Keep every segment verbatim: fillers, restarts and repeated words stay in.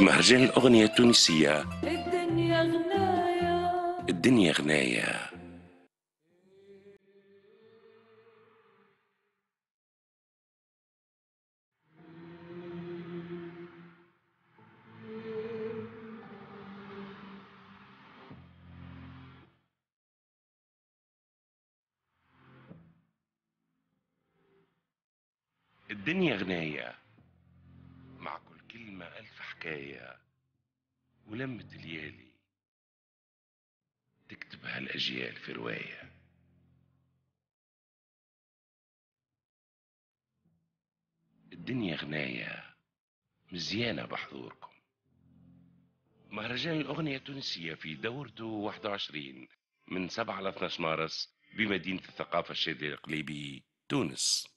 مهرجان الأغنية التونسية. الدنيا غناية الدنيا غناية. الدنيا غناية مع كل كلمة ألف حكاية، ولمة الليالي تكتبها الأجيال في رواية. الدنيا غناية مزيانة بحضوركم. مهرجان الأغنية التونسية في دورته واحد وعشرين من سبعة ل اثني عشر مارس بمدينة الثقافة الشاذلي القليبي تونس.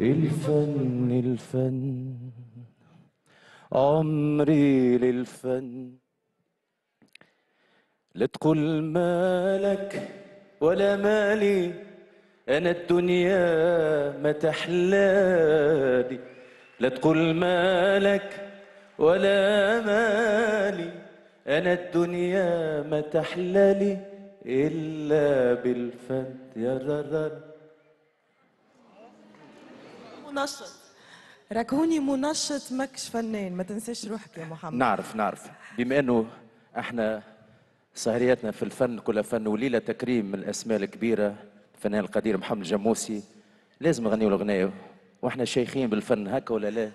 الفن الفن عمري للفن، لا تقول مالك ولا مالي، أنا الدنيا ما تحلالي، لا تقول مالك ولا مالي، أنا الدنيا ما تحلالي إلا بالفن. يا رب منشط، راكوني منشط ماكش فنان، ما تنساش روحك يا محمد. نعرف نعرف، بما انه احنا سهرياتنا في الفن كلها فن وليله تكريم من الاسماء الكبيره، الفنان القدير محمد الجموسي، لازم نغنيوا الاغنيه واحنا شيخين بالفن، هكا ولا لا؟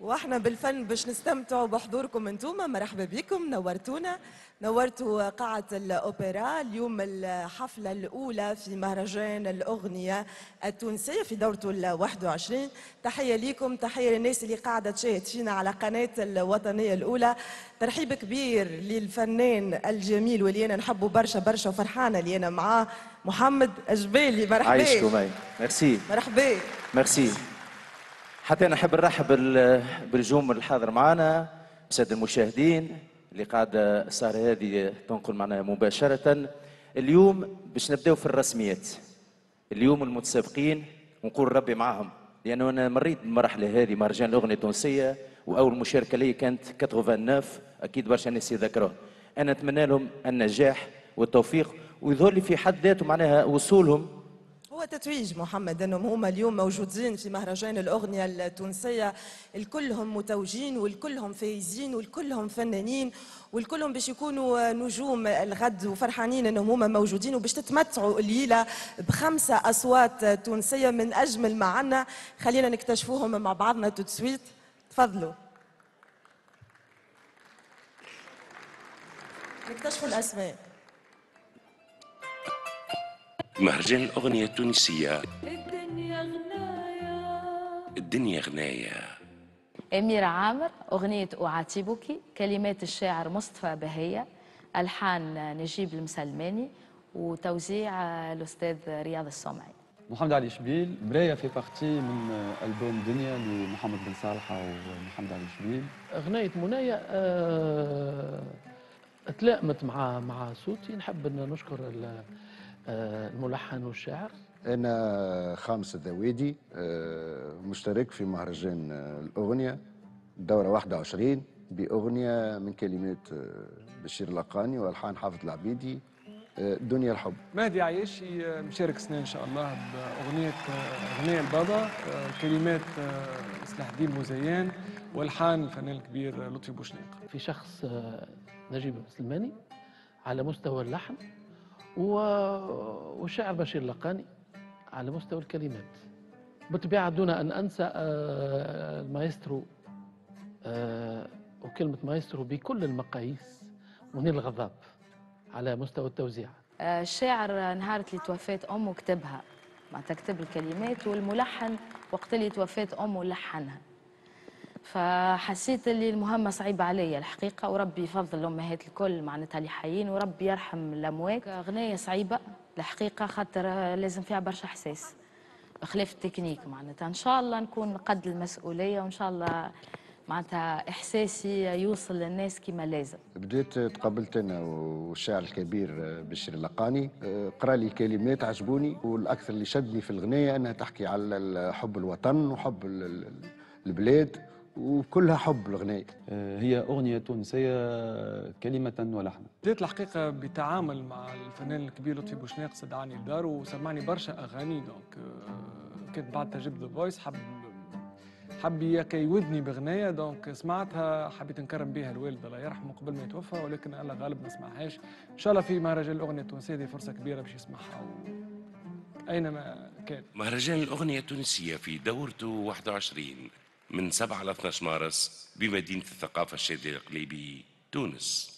واحنا بالفن باش نستمتعوا بحضوركم انتوما. مرحبا بكم، نورتونا، نورتوا قاعة الأوبرا. اليوم الحفلة الأولى في مهرجان الأغنية التونسية في دورته الواحد وعشرين. تحية ليكم، تحية للناس اللي قاعدة تشاهد فينا على قناة الوطنية الأولى. ترحيب كبير للفنان الجميل واللي أنا نحبه برشا برشا وفرحانة اللي أنا معاه، محمد أجبالي. مرحبا. عايشكم. ميرسي. مرحبا. ميرسي. حتى أنا أحب نرحب بالجوم الحاضر معنا، بسادة المشاهدين اللي قاعدة السهرة هذه تنقل معنا مباشرة. اليوم باش نبداو في الرسميات، اليوم المتسابقين ونقول ربي معاهم، لأنه أنا مريت بالمرحلة هذه مهرجان الأغنية التونسية، وأول مشاركة لي كانت تسعة وتسعين، أكيد برشا ناس يذكروه. أنا أتمنى لهم النجاح والتوفيق، ويظهر لي في حد ذاته معناها وصولهم هو تتويج محمد، أنهم هما اليوم موجودين في مهرجان الأغنية التونسية، الكلهم متوجين والكلهم فايزين والكلهم فنانين والكلهم باش يكونوا نجوم الغد، وفرحانين أنهم هما موجودين وباش تتمتعوا الليلة بخمسة أصوات تونسية من أجمل ما عنا. خلينا نكتشفوهم مع بعضنا تتسويت، تفضلوا نكتشفوا الأسماء. مهرجان الأغنية التونسية. الدنيا غناية الدنيا غناية. أميرة عامر، أغنية أعاتبك، كلمات الشاعر مصطفى بهية، ألحان نجيب المسلماني، وتوزيع الأستاذ رياض الصومعي. محمد علي شبيل، مراية في بارتي من ألبوم دنيا لمحمد بن صالحة ومحمد علي شبيل. أغنية مناية أه... تلائمت مع مع صوتي، نحب أن نشكر ال... الملحن والشاعر. أنا خامس ذويدي، مشترك في مهرجان الأغنية دورة واحد وعشرين بأغنية من كلمات بشير لقاني وألحان حافظ العبيدي، دنيا الحب. مهدي عيشي مشارك سنة إن شاء الله بأغنية أغنية البابا، كلمات صلاح الدين مزيان وألحان الفنان الكبير لطفي بوشناق. في شخص نجيب المسلماني على مستوى اللحن، والشاعر بشير لقاني على مستوى الكلمات. بالطبيعة دون أن أنسى المايسترو، وكلمة مايسترو بكل المقاييس، منير الغضاب على مستوى التوزيع. الشاعر نهار اللي توفات أمه كتبها، معناتها كتب الكلمات، والملحن وقت اللي توفات أمه لحنها. فحسيت اللي المهمه صعيبه عليا الحقيقه، وربي يفضل الامهات الكل معناتها اللي حيين، وربي يرحم الاموات. اغنيه صعيبه الحقيقه، خاطر لازم فيها برشا احساس بخلاف التكنيك معناتها. ان شاء الله نكون قد المسؤوليه، وان شاء الله معناتها إحساسي يوصل للناس كما لازم. بديت تقابلت أنا والشاعر الكبير بشير لقاني، قرأ لي كلمات عجبوني، والأكثر اللي شدني في الغنية أنها تحكي على حب الوطن وحب البلاد وكلها حب الغنية. هي أغنية تونسية كلمة ولحنا. بديت الحقيقة بتعامل مع الفنان الكبير لطفي بوشناق، صدعني الدار وسمعني برشا أغاني، دونك كنت بعد تجربة ذا فويس حب حب يودني بغنية، دونك سمعتها حبيت نكرم بها الوالد الله يرحمه قبل ما يتوفى، ولكن الله غالب ما سمعهاش. إن شاء الله في مهرجان الأغنية التونسية دي فرصة كبيرة باش يسمعها أينما كان. مهرجان الأغنية التونسية في دورته واحد وعشرين من سبعة إلى اثني عشر مارس بمدينة الثقافة الشاذلي القليبي تونس.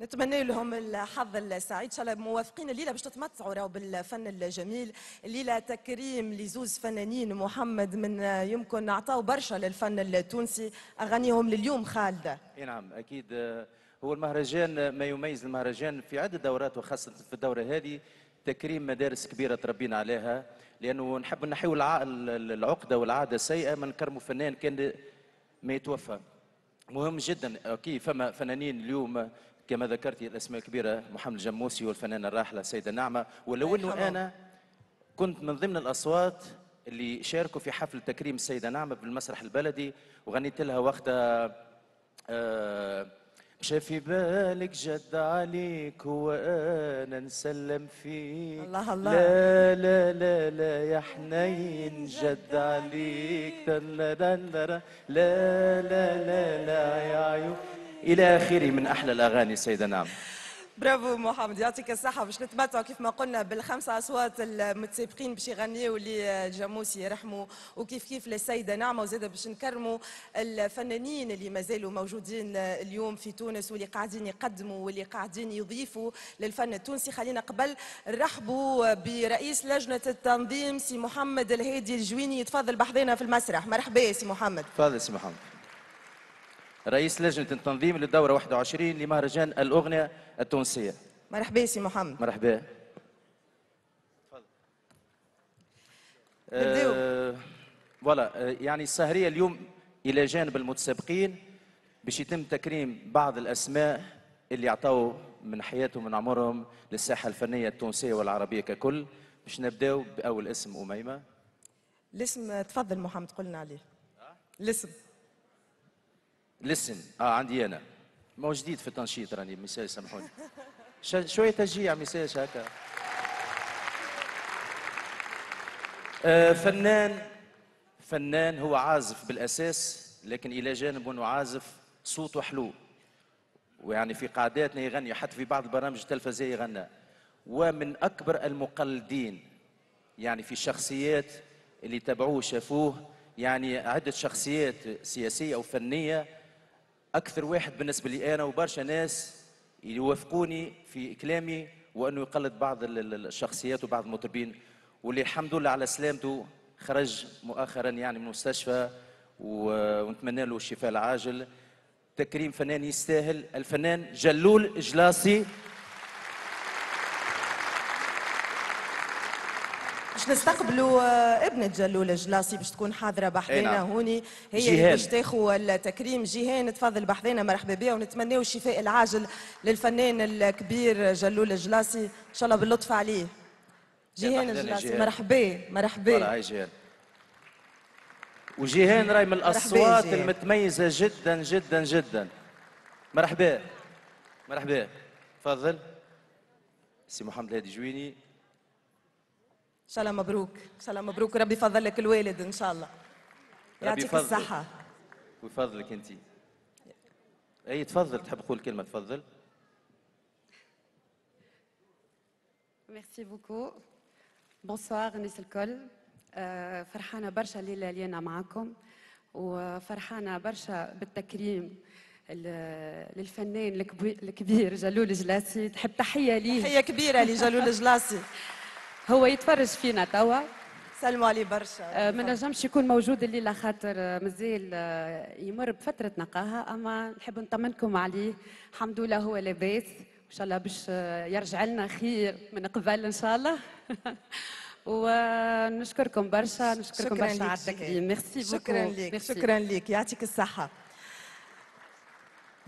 نتمنى لهم الحظ السعيد، ان شاء الله موافقين الليله باش تتمتعوا راهو بالفن الجميل، الليله تكريم لزوز فنانين محمد من يمكن نعطاو برشا للفن التونسي، اغانيهم لليوم خالده. اي نعم اكيد، هو المهرجان ما يميز المهرجان في عده دورات وخاصه في الدوره هذه تكريم مدارس كبيره تربينا عليها، لانه نحب نحيو العقده والعاده السيئه من كرموا فنان كان ما يتوفى. مهم جدا اكيد، فما فنانين اليوم كما ذكرتي الاسماء الكبيره محمد الجموسي والفنانه الراحله السيده نعمه، ولو انه انا كنت من ضمن الاصوات اللي شاركوا في حفل تكريم السيده نعمه بالمسرح البلدي، وغنيت لها وقتها آه مشى في بالك جد عليك وانا نسلم فيك. الله الله، لا لا لا لا يا حنين جد عليك، لا لا لا لا لا يا عيون، إلى آخره من أحلى الأغاني سيدة نعمة. برافو محمد، يعطيك الصحة. باش نتمتعوا كيف ما قلنا بالخمس أصوات المتسابقين باش يغنيوا للجاموسي يرحموا وكيف كيف للسيدة نعمة، وزادة باش نكرموا الفنانين اللي مازالوا موجودين اليوم في تونس واللي قاعدين يقدموا واللي قاعدين يضيفوا للفن التونسي. خلينا قبل نرحبوا برئيس لجنة التنظيم سي محمد الهادي الجويني، يتفضل بحضنا في المسرح. مرحبا سي محمد. تفضل سي محمد. رئيس لجنة التنظيم للدورة واحد وعشرين لمهرجان الأغنية التونسية. مرحبا سي محمد. مرحبا. تفضل. نبداو. فوالا، يعني السهرية اليوم إلى جانب المتسابقين باش يتم تكريم بعض الأسماء اللي عطاو من حياتهم من عمرهم للساحة الفنية التونسية والعربية ككل، باش نبداو بأول اسم أميمة. الاسم تفضل محمد قلنا عليه. الاسم لسن اه عندي انا، ما هو جديد في التنشيط راني مساء سامحوني، شويه تشجيع مساء هكا. آه فنان فنان هو عازف بالاساس، لكن الى جانب انه عازف صوته حلو، ويعني في قاعداتنا يغني حتى في بعض البرامج التلفزيونيه يغنى، ومن اكبر المقلدين يعني في الشخصيات اللي تابعوه شافوه، يعني عده شخصيات سياسيه وفنيه. أكثر واحد بالنسبة لي أنا وبرشا ناس يوافقوني في كلامي وأنه يقلد بعض الشخصيات وبعض المطربين، واللي الحمد لله على سلامته خرج مؤخرا يعني من المستشفى، ونتمنى له الشفاء العاجل. تكريم فنان يستاهل الفنان جلول جلاصي. باش نستقبلوا ابنة جلول جلاصي باش تكون حاضرة بحذنا هوني، هي باش تاخذ التكريم. جيهان تفضل بحذنا، مرحبا بها، ونتمناو الشفاء العاجل للفنان الكبير جلول جلاصي ان شاء الله باللطف عليه. جيهان الجلاسي مرحبا. مرحبا جيهان. وجيهان راهي من الأصوات المتميزة جدا جدا جدا. مرحبا. مرحبا. تفضل سي محمد الهادي الجويني. ان شاء الله مبروك، ان شاء الله مبروك، ربي يفضل لك الوالد ان شاء الله، يعطيك الصحة ويفضلك انت. اي تفضل، تحب تقول كلمة تفضل. ميرسي بوكو، بونسوار ناس الكل، فرحانة برشا الليلة اللي أنا معاكم، وفرحانة برشا بالتكريم للفنان الكبير جلول جلاصي. تحب تحية ليه، تحية كبيرة لجلول جلاصي. هو يتفرج فينا توا، سلموا عليه برشا. ما نجمش يكون موجود الليله خاطر مازال يمر بفتره نقاهه، اما نحب نطمنكم عليه، الحمد لله هو لاباس، ان شاء الله باش يرجع لنا خير من قبل ان شاء الله. ونشكركم برشا، نشكركم برشا على التكريم. ميرسي بوكو. شكرا لك. شكرا لك، يعطيك الصحه.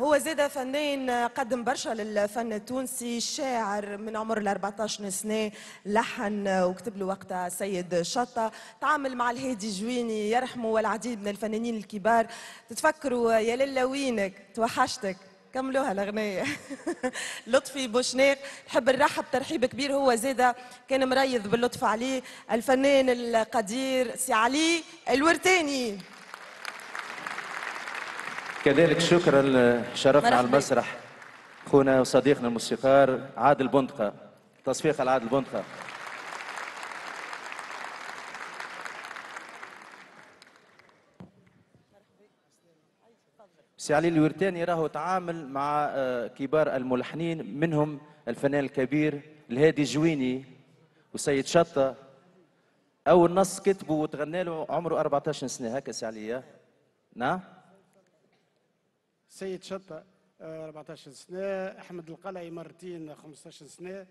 هو زاد فنان قدم برشا للفن التونسي، شاعر من عمر ال أربعطاش سنة، لحن وكتب له وقتها سيد شطة، تعامل مع الهادي الجويني يرحمه والعديد من الفنانين الكبار. تتفكروا يا للا وينك توحشتك، كملوها الأغنية. لطفي بوشناق، نحب نرحب ترحيب كبير، هو زاده كان مريض باللطف عليه الفنان القدير سي علي الورتاني. كذلك شكرا لشرفنا على المسرح خونا وصديقنا الموسيقار عادل بندقة، تصفيق على عادل بندقة. سي علي الورتاني راهو تعامل مع كبار الملحنين، منهم الفنان الكبير الهادي الجويني وسيد شطة، أول نص كتبه وتغنى له عمره أربعطاش سنة هكا سي علي. نعم سيد شطة أربعطاش سنة، أحمد القلعي مرتين خمسطاش سنة،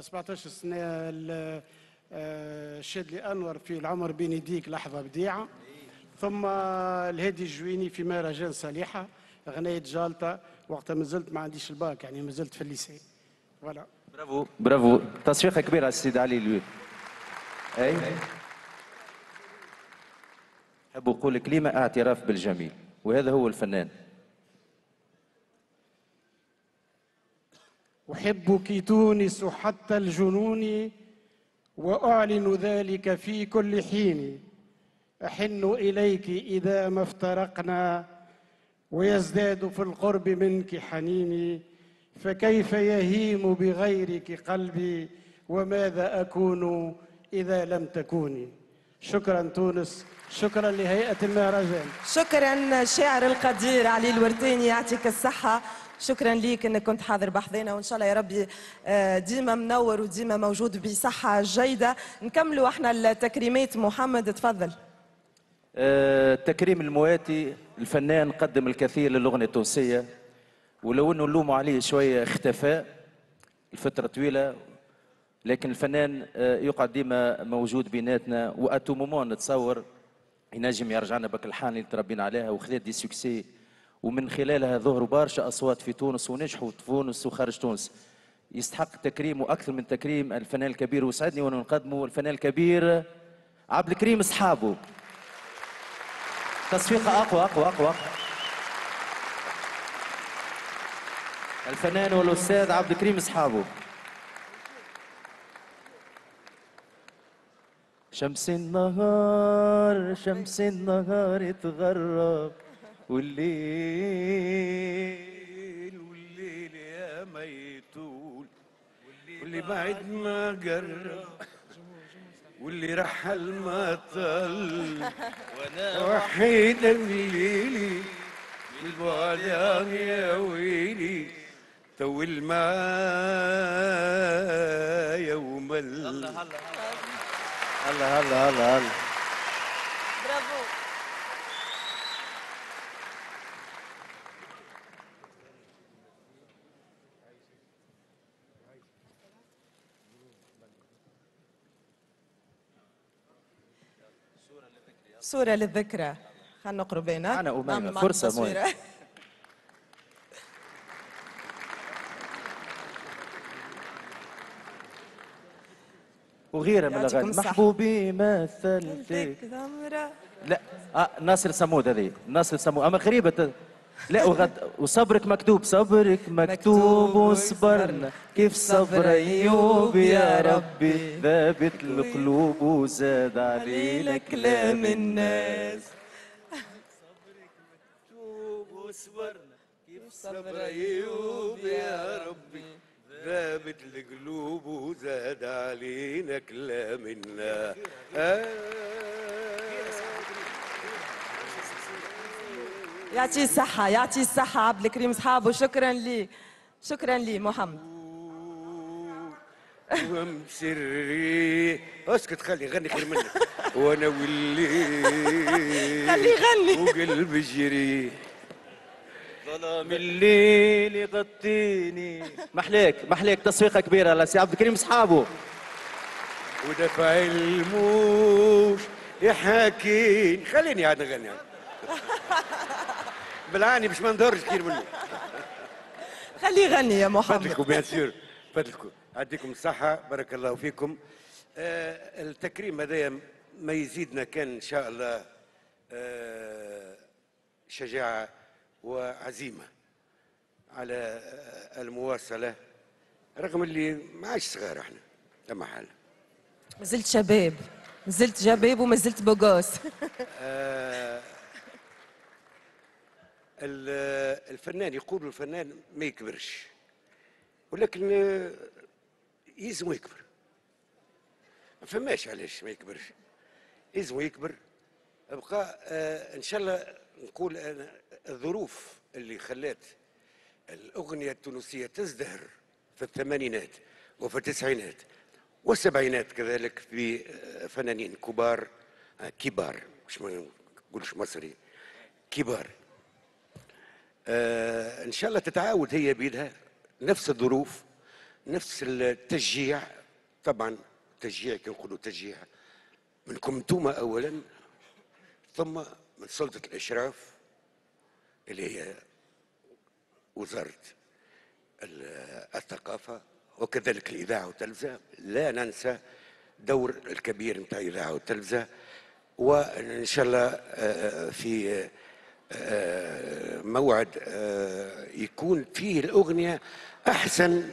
سبعطاش سنة الشاذلي أنور في العمر بين يديك لحظة بديعة، ثم الهادي الجويني في مهرجان صالحة أغنية جالطة، وقتها مازلت ما عنديش الباك يعني مازلت في الليسي. فوالا برافو برافو، تصفيقة كبيرة على السيد علي الوي. أي نحب نقول كلمة اعتراف بالجميل، وهذا هو الفنان. أحبك تونس حتى الجنون وأعلن ذلك في كل حين، أحن إليك إذا ما افترقنا ويزداد في القرب منك حنيني، فكيف يهيم بغيرك قلبي وماذا أكون إذا لم تكوني. شكرا تونس، شكرا لهيئة المهرجان. شكرا شاعر القدير علي الورتاني، يعطيك الصحة، شكرا ليك انك كنت حاضر بحضنا، وان شاء الله يا ربي ديما منور وديما موجود بصحة جيدة. نكملوا احنا التكريمات، محمد تفضل. التكريم المواتي، الفنان قدم الكثير للأغنية التونسية، ولو انه نلوموا عليه شوية اختفاء لفترة طويلة، لكن الفنان يقعد ديما موجود بيناتنا، واتو مومون نتصور ينجم يرجعنا بك الحان اللي تربينا عليها، وخلات دي سكسي ومن خلالها ظهروا برشا اصوات في تونس ونجحوا في تونس وخارج تونس. يستحق التكريم واكثر من تكريم الفنان الكبير، وسعدني وانا نقدمه الفنان الكبير عبد الكريم أصحابه. تصفيقه اقوى اقوى اقوى اقوى. الفنان والاستاذ عبد الكريم أصحابه. شمس النهار شمس النهار تغرب والليل والليل يا ميتول، واللي بعد ما قرب واللي رحل ما طل، وانا وحيد الليلي بالبعد يا ويلي طول معايا ومل. الله الله الله الله الله، برافو. صورة للذكرى، خلينا نقرب بينات. أنا أميمة فرصة مهمة. وغيرها من الأغاني، محبوبي مثلتك ذمرة، لا آه ناصر سمود، هذه ناصر سمود أما غريبة. لا وغد... وصبرك مكتوب، صبرك مكتوب وصبرنا كيف صبر أيوب يا ربي، ذابت القلوب وزاد علينا كلام الناس. صبرك مكتوب وصبرنا كيف صبر أيوب يا ربي، ذابت القلوب وزاد علينا كلام الناس. يعطيه الصحة، يعطيه الصحة عبد الكريم أصحابه، شكرا لي شكرا لي محمد. ومسري اسكت خلي غني خير منك، وانا والليل خلي غني وقلب جري، ظلام الليل يغطيني. محليك محليك، تصفيقة كبيرة على سي عبد الكريم أصحابه. ودفع الموج يحاكيني، خليني عاد نغني. بالعاني باش ما نظهرش كثير منه. خليه يغني يا محمد. فاتلكم بيان سور، فاتلكم، يعطيكم الصحة، بارك الله فيكم. آه التكريم هذايا ما يزيدنا كان إن شاء الله آه شجاعة وعزيمة على آه المواصلة، رغم اللي ما عادش صغار احنا، ثم حال. مازلت شباب، مازلت شباب ومازلت بوغوس. آه الفنان يقولوا الفنان ما يكبرش، ولكن يلزمو يكبر. ما فماش علاش ما يكبرش، يلزمو يكبر. بقى ان شاء الله نقول الظروف اللي خلات الاغنيه التونسيه تزدهر في الثمانينات وفي التسعينات والسبعينات كذلك في فنانين كبار كبار، مش ما نقولش مصري، كبار. آه ان شاء الله تتعاود هي بيدها نفس الظروف، نفس التشجيع. طبعا تشجيع، كي نقولوا تشجيع منكم انتوما اولا، ثم من سلطه الاشراف اللي هي وزاره الثقافه وكذلك الاذاعه والتلفزه. لا ننسى دور الكبير نتاع الاذاعه والتلفزه، وان شاء الله في موعد يكون فيه الأغنية أحسن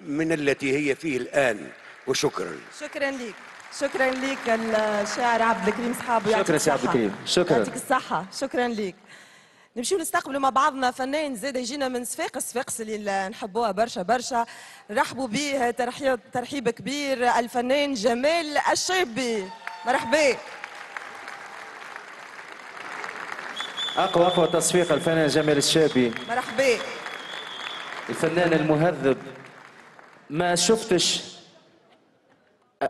من التي هي فيه الآن. وشكرا، شكرا لك، شكرا لك الشاعر عبد الكريم أصحابه. شكرا سي عبد الكريم، شكرا، يعطيك الصحة، شكرا لك. نمشيو نستقبلوا مع بعضنا فنان زاد يجينا من صفاقس، صفاقس اللي نحبوها برشا برشا، رحبوا به ترحيب ترحيب كبير الفنان جمال الشابي. مرحبا. أقوى أقوى تصفيق الفنان جمال الشابي. مرحبا. الفنان المهذب، ما شفتش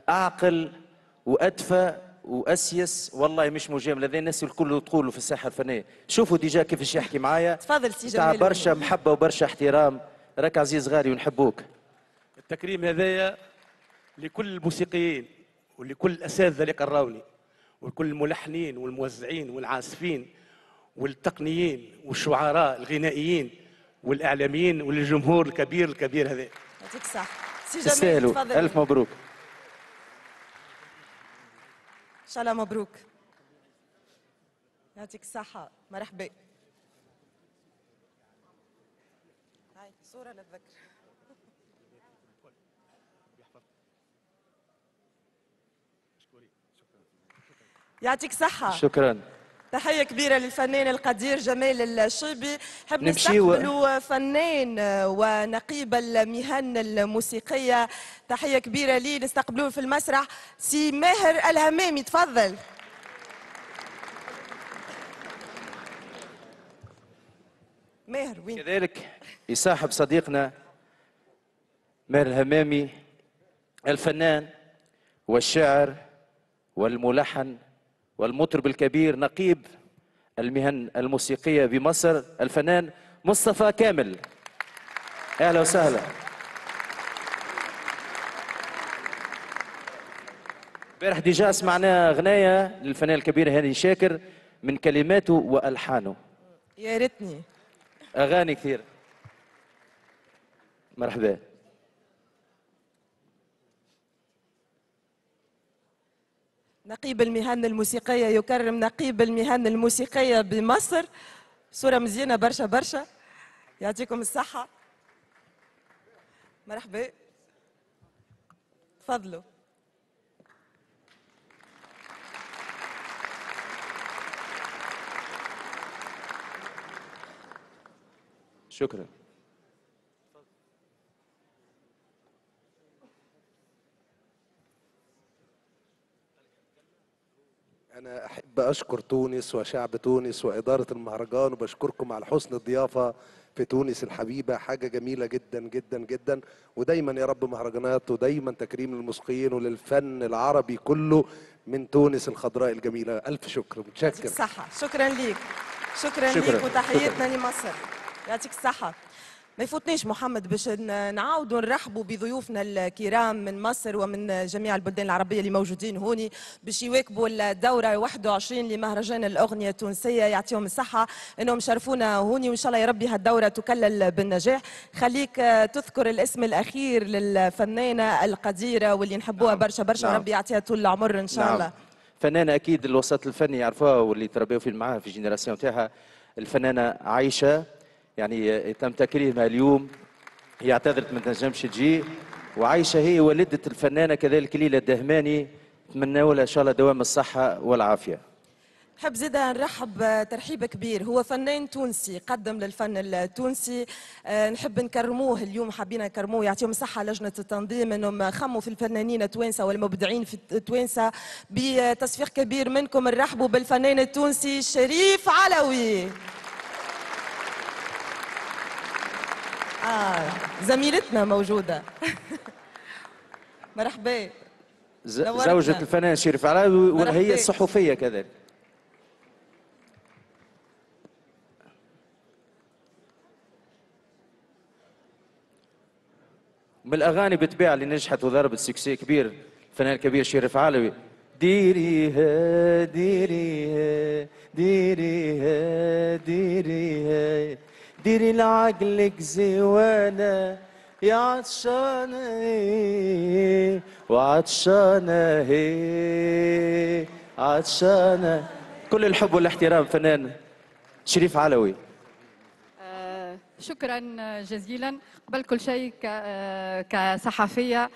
أعقل وأدفى وأسيس، والله مش مجاملة، هذا الناس الكل تقولوا في الساحة الفنية. شوفوا ديجا كيفاش يحكي معايا. تفضل سي جمال. تاع برشا محبة وبرشا احترام، راك عزيز غالي ونحبوك. التكريم هذايا لكل الموسيقيين ولكل الأساتذة اللي قراوني ولكل الملحنين والموزعين والعازفين والتقنيين والشعراء الغنائيين والاعلاميين والجمهور الكبير الكبير هذا. يعطيك الصحة سي جمال، تفضل. الف مبروك. ان شاء الله مبروك. يعطيك الصحة، مرحبا. هاي صورة للذكر. يعطيك الصحة. شكرا. تحية كبيرة للفنان القدير جمال الشابي. حب نستقبلوا فنان ونقيب المهن الموسيقية، تحية كبيرة لي، نستقبلوه في المسرح سي ماهر الهمامي. تفضل. ماهر وين؟ كذلك يصاحب صديقنا ماهر الهمامي الفنان والشاعر والملحن والمطرب الكبير نقيب المهن الموسيقية بمصر الفنان مصطفى كامل. أهلا وسهلا. امبارح ديجا سمعنا أغنية للفنان الكبير هاني شاكر من كلماته وألحانه. يا ريتني أغاني كثيرة. مرحبا. نقيب المهن الموسيقية يكرم نقيب المهن الموسيقية بمصر. صورة مزيانة برشا برشا، يعطيكم الصحة. مرحبا، تفضلوا. شكرا. أنا أحب أشكر تونس وشعب تونس وإدارة المهرجان، وبشكركم على حسن الضيافة في تونس الحبيبة، حاجة جميلة جدا جدا جدا. ودايما يا رب مهرجانات، ودايما تكريم للموسيقيين وللفن العربي كله من تونس الخضراء الجميلة. ألف شكر، متشكر. صحة، شكرا ليك، شكرا, شكرا ليك، وتحياتنا لمصر. يعطيك الصحة. ما يفوتنيش محمد باش نعاودوا نرحبوا بضيوفنا الكرام من مصر ومن جميع البلدان العربيه اللي موجودين هوني باش يواكبوا الدوره واحد وعشرين لمهرجان الاغنيه التونسيه. يعطيهم الصحه انهم شرفونا هوني وان شاء الله يا ربي هالدوره تكلل بالنجاح. خليك تذكر الاسم الاخير للفنانه القديره واللي نحبوها برشا برشا وربي يعطيها طول العمر ان شاء الله. فنانه اكيد الوسط الفني يعرفوها واللي تربيوا في معاها في الجينيراسيون تاعها، الفنانه عايشه. يعني تم تكريمها اليوم، هي اعتذرت ما تنجمش تجي، وعايشه هي والده الفنانه كذلك ليلى الدهماني، نتمنوا لها ان شاء الله دوام الصحه والعافيه. نحب زيد نرحب ترحيب كبير، هو فنان تونسي قدم للفن التونسي، نحب نكرموه اليوم، حابين نكرموه يعطيهم الصحه لجنه التنظيم انهم خموا في الفنانين التوانسه والمبدعين في التوانسه بتصفيق كبير منكم. نرحبوا بالفنان التونسي شريف علوي. آه زميلتنا موجودة. مرحبا. زوجة الفنان شريف علوي وهي صحفية كذلك. من الأغاني بالطبيعة اللي نجحت وضربت سكسي كبير الفنان الكبير شريف علوي، ديريها ديريها ديريها ديريها ديري لعقلك زوانة يا عطشانة هي وعطشانة هي عطشانة. كل الحب والاحترام فنان شريف علوي. آه شكرا جزيلا. قبل كل شيء كصحفية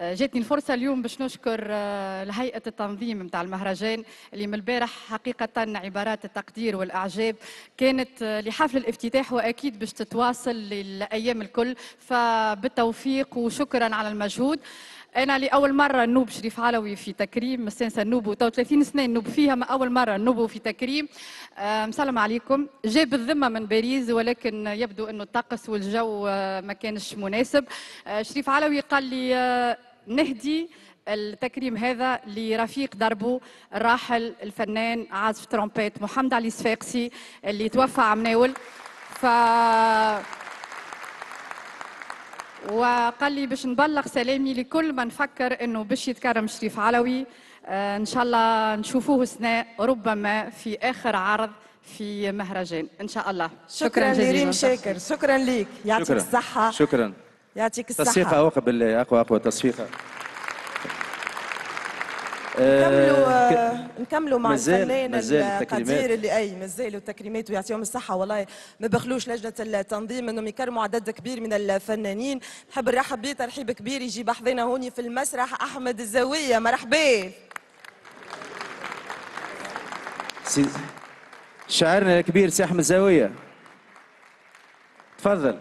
جاتني الفرصة اليوم باش نشكر لهيئة التنظيم نتاع المهرجان اللي من البارح حقيقة عبارات التقدير والإعجاب كانت لحفل الافتتاح وأكيد باش تتواصل للأيام الكل، فبالتوفيق وشكرا على المجهود. أنا لأول مرة نوب شريف علوي في تكريم، مش ننسى نوبو تو ثلاثين سنة نوب فيها، ما أول مرة نوبو في تكريم. أه مسلم عليكم، جاء بالذمة من باريس ولكن يبدو أنه الطقس والجو ما كانش مناسب. أه شريف علوي قال لي أه نهدي التكريم هذا لرفيق دربه الراحل الفنان عازف ترومبيت محمد علي شبيل اللي توفى عمناول. ف وقال لي باش نبلغ سلامي لكل من فكر انه باش يتكرم شريف علوي. آه ان شاء الله نشوفوه سنة ربما في اخر عرض في مهرجان ان شاء الله. شكرا, شكرا جزيلا شاكر، شكرا ليك، يعطيك الصحه. شكرا، يعطيك الصحه. تصفيقه اقوى بالله، اقوى اقوى تصفيقه. نكملوا نكملوا مع الفنان القدير اللي اي مازالوا تكريمات ويعطيهم الصحه، والله ما بخلوش لجنه التنظيم انهم يكرموا عدد كبير من الفنانين. نحب نرحب بيه ترحيب كبير، يجي بحضنا هوني في المسرح احمد الزاويه. مرحبا. شاعرنا الكبير سي احمد الزاويه تفضل.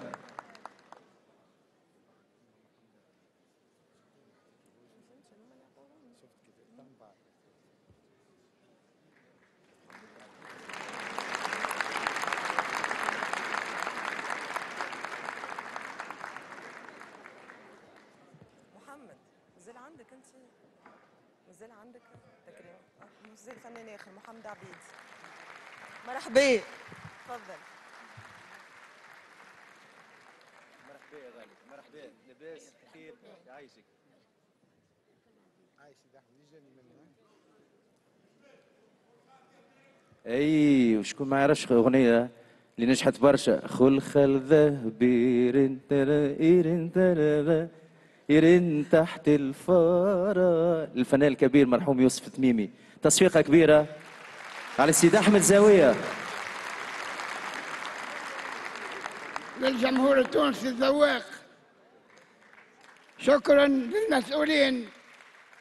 محمد عبيد. مرحبا. تفضل. مرحبا يا غالي، مرحبا، لاباس بخير، يعيشك. عايش دحلي اي وشكون ما يعرفش اغنيه اللي نجحت برشا، خلخل ذهبي رنترا يرن تحت الفاره، الفنان الكبير مرحوم يوسف التميمي. تصفيقه كبيره على السيد احمد زاويه. للجمهور التونسي الذواق، شكرا للمسؤولين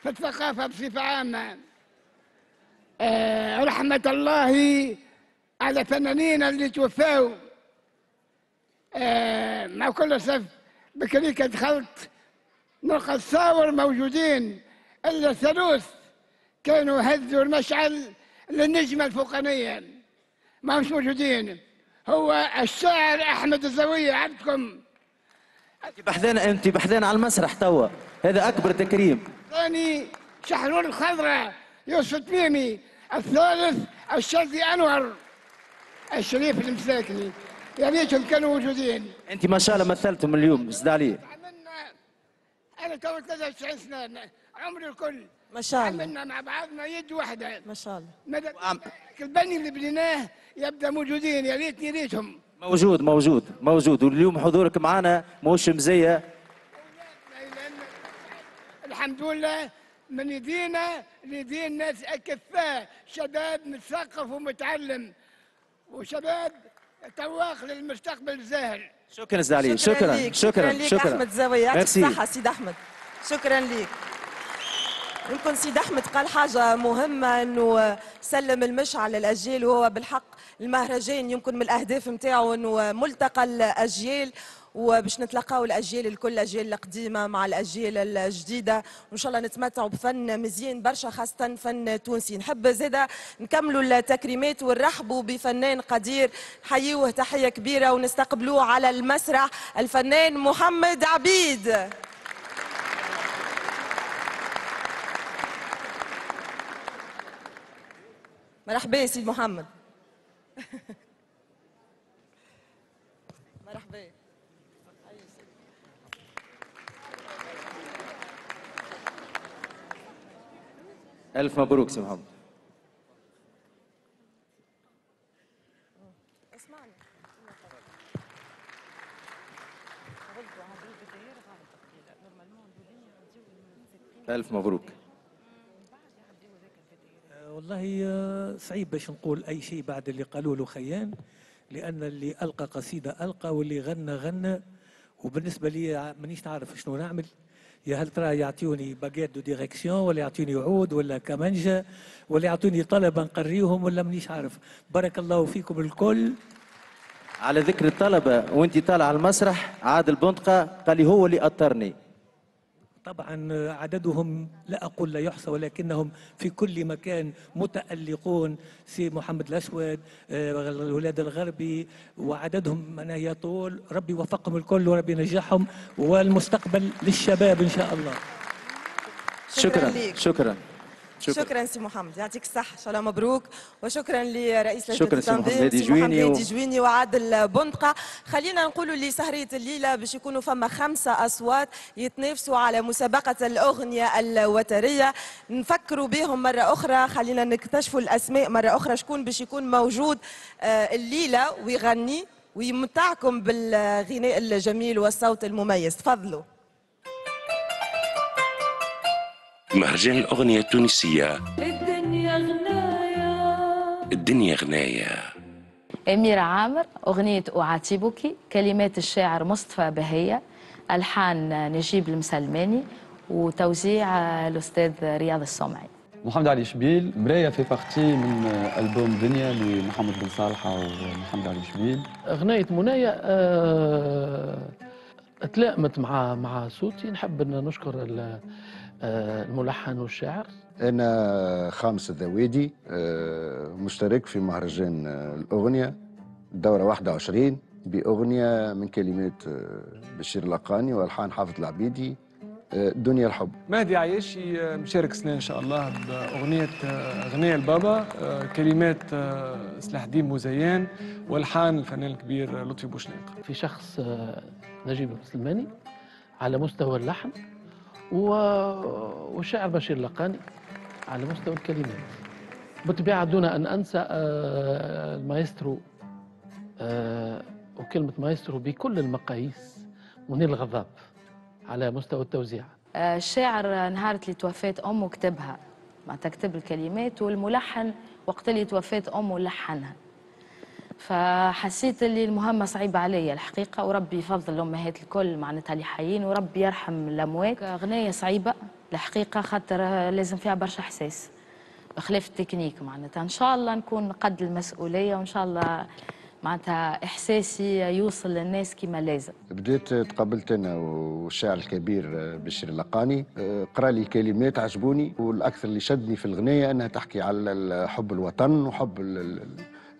في الثقافه بصفه عامه، آه رحمه الله على الفنانين اللي توفاوا. آه مع كل أسف بكريك دخلت نلقى الصور موجودين الا ثالوث كانوا هزوا المشعل للنجمة الفوقانية، ما مش موجودين. هو الشاعر أحمد الزاوية عندكم. بحذانا أنت بحذانا على المسرح توا، هذا أكبر تكريم. ثاني شحنون الخضراء يوسف التميمي، الثالث الشاذلي أنور الشريف المساكني، ياريتهم كانوا موجودين. انت ما شاء الله مثلتم اليوم استاذ علي. انا تو ثلاثة وتسعين سنه عمري الكل ما شاء الله، عملنا مع بعضنا يد واحده ما شاء الله. البني اللي بنيناه يبدا موجودين، يا ريتني ريتهم. موجود موجود موجود، واليوم حضورك معنا موش مزيه. الحمد لله من يدينا ليدين ناس اكفاء، شباب متثقف ومتعلم، وشباب تواق للمستقبل الزاهر. شكرا استاذ علي، شكرا شكرا ليك. شكرا, شكرا ليك شكرا. احمد الزاوية يعطيك الصحة سيد احمد، شكرا ليك. يمكن سيد احمد قال حاجه مهمه، انه سلم المشعل للاجيال، وهو بالحق المهرجان يمكن من الاهداف نتاعو انه ملتقى الاجيال، وباش نتلاقاو الاجيال الكل، الاجيال القديمه مع الاجيال الجديده، وان شاء الله نتمتعوا بفن مزيان برشا خاصه فن تونسي. نحب زاده نكملوا التكريمات ونرحبوا بفنان قدير، نحييوه تحيه كبيره ونستقبلوه على المسرح، الفنان محمد عبيد. مرحبا يا سيد محمد. مرحبا. ألف مبروك سي محمد. اسمعني. ألف مبروك. والله صعيب باش نقول أي شيء بعد اللي قالوا له خيان، لأن اللي ألقى قصيدة ألقى، واللي غنى غنى، وبالنسبة لي مانيش نعرف شنو نعمل. يا هل ترى يعطوني باجيت دو ديريكسيون، ولا يعطوني عود، ولا كمانجه، ولا يعطوني طلبه نقريهم، ولا مانيش عارف. بارك الله فيكم الكل. على ذكر الطلبه وانت طالع على المسرح، عادل بندقه قال لي هو اللي اطرني. طبعا عددهم لا اقول لا يحصى، ولكنهم في كل مكان متالقون، سي محمد الاسود، الولاد الغربي، وعددهم معناها يطول. ربي يوفقهم الكل وربي ينجحهم، والمستقبل للشباب ان شاء الله. شكرا شكرا شكرا, شكرا, شكرا سي محمد، يعطيك الصحه ان شاء الله. مبروك. وشكرا لرئيس لجنه التنظيم سي محمد الهادي الجويني وعادل بندقه. خلينا نقولوا اللي سهريه الليله باش يكونوا فما خمسه اصوات يتنافسوا على مسابقه الاغنيه الوتريه، نفكروا بهم مره اخرى، خلينا نكتشفوا الاسماء مره اخرى، شكون باش يكون موجود الليله ويغني ويمتعكم بالغناء الجميل والصوت المميز. تفضلوا. مهرجان الأغنية التونسية. الدنيا غنايا، الدنيا غنايا. أميرة عامر، أغنية أعاتبك، كلمات الشاعر مصطفى بهية، ألحان نجيب المسلماني، وتوزيع الأستاذ رياض الصومعي. محمد علي شبيل، مرايا في بارتي من ألبوم دنيا لمحمد بن صالحة ومحمد علي شبيل. أغنية منايا أه... تلائمت مع مع صوتي، نحب أن نشكر ال... الملحن والشاعر. أنا خامس ذويدي، مشترك في مهرجان الأغنية دورة واحد وعشرين بأغنية من كلمات بشير لقاني وألحان حافظ العبيدي، دنيا الحب. مهدي عيشي مشارك سنة إن شاء الله بأغنية غناية البابا، كلمات صلاح الدين مزيان وألحان الفنان الكبير لطفي بوشناق. في شخص نجيب المسلماني على مستوى اللحن، والشاعر بشير لقاني على مستوى الكلمات. بالطبيعة دون أن أنسى المايسترو، وكلمة مايسترو بكل المقاييس، منير الغضاب على مستوى التوزيع. الشاعر نهار اللي توفات أمه كتبها، معناتها كتب الكلمات، والملحن وقت اللي توفات أمه لحنها. فحسيت اللي المهمه صعيبه عليا الحقيقه، وربي يفضل الامهات الكل معناتها اللي حيين، وربي يرحم الاموات. اغنيه صعيبه الحقيقه، خاطر لازم فيها برشا احساس بخلاف التكنيك معناتها. ان شاء الله نكون قد المسؤوليه، وان شاء الله معناتها احساسي يوصل للناس كما لازم. بديت تقابلت انا والشاعر الكبير بشير لقاني، قرا لي كلمات عجبوني، والاكثر اللي شدني في الغنيه انها تحكي على حب الوطن وحب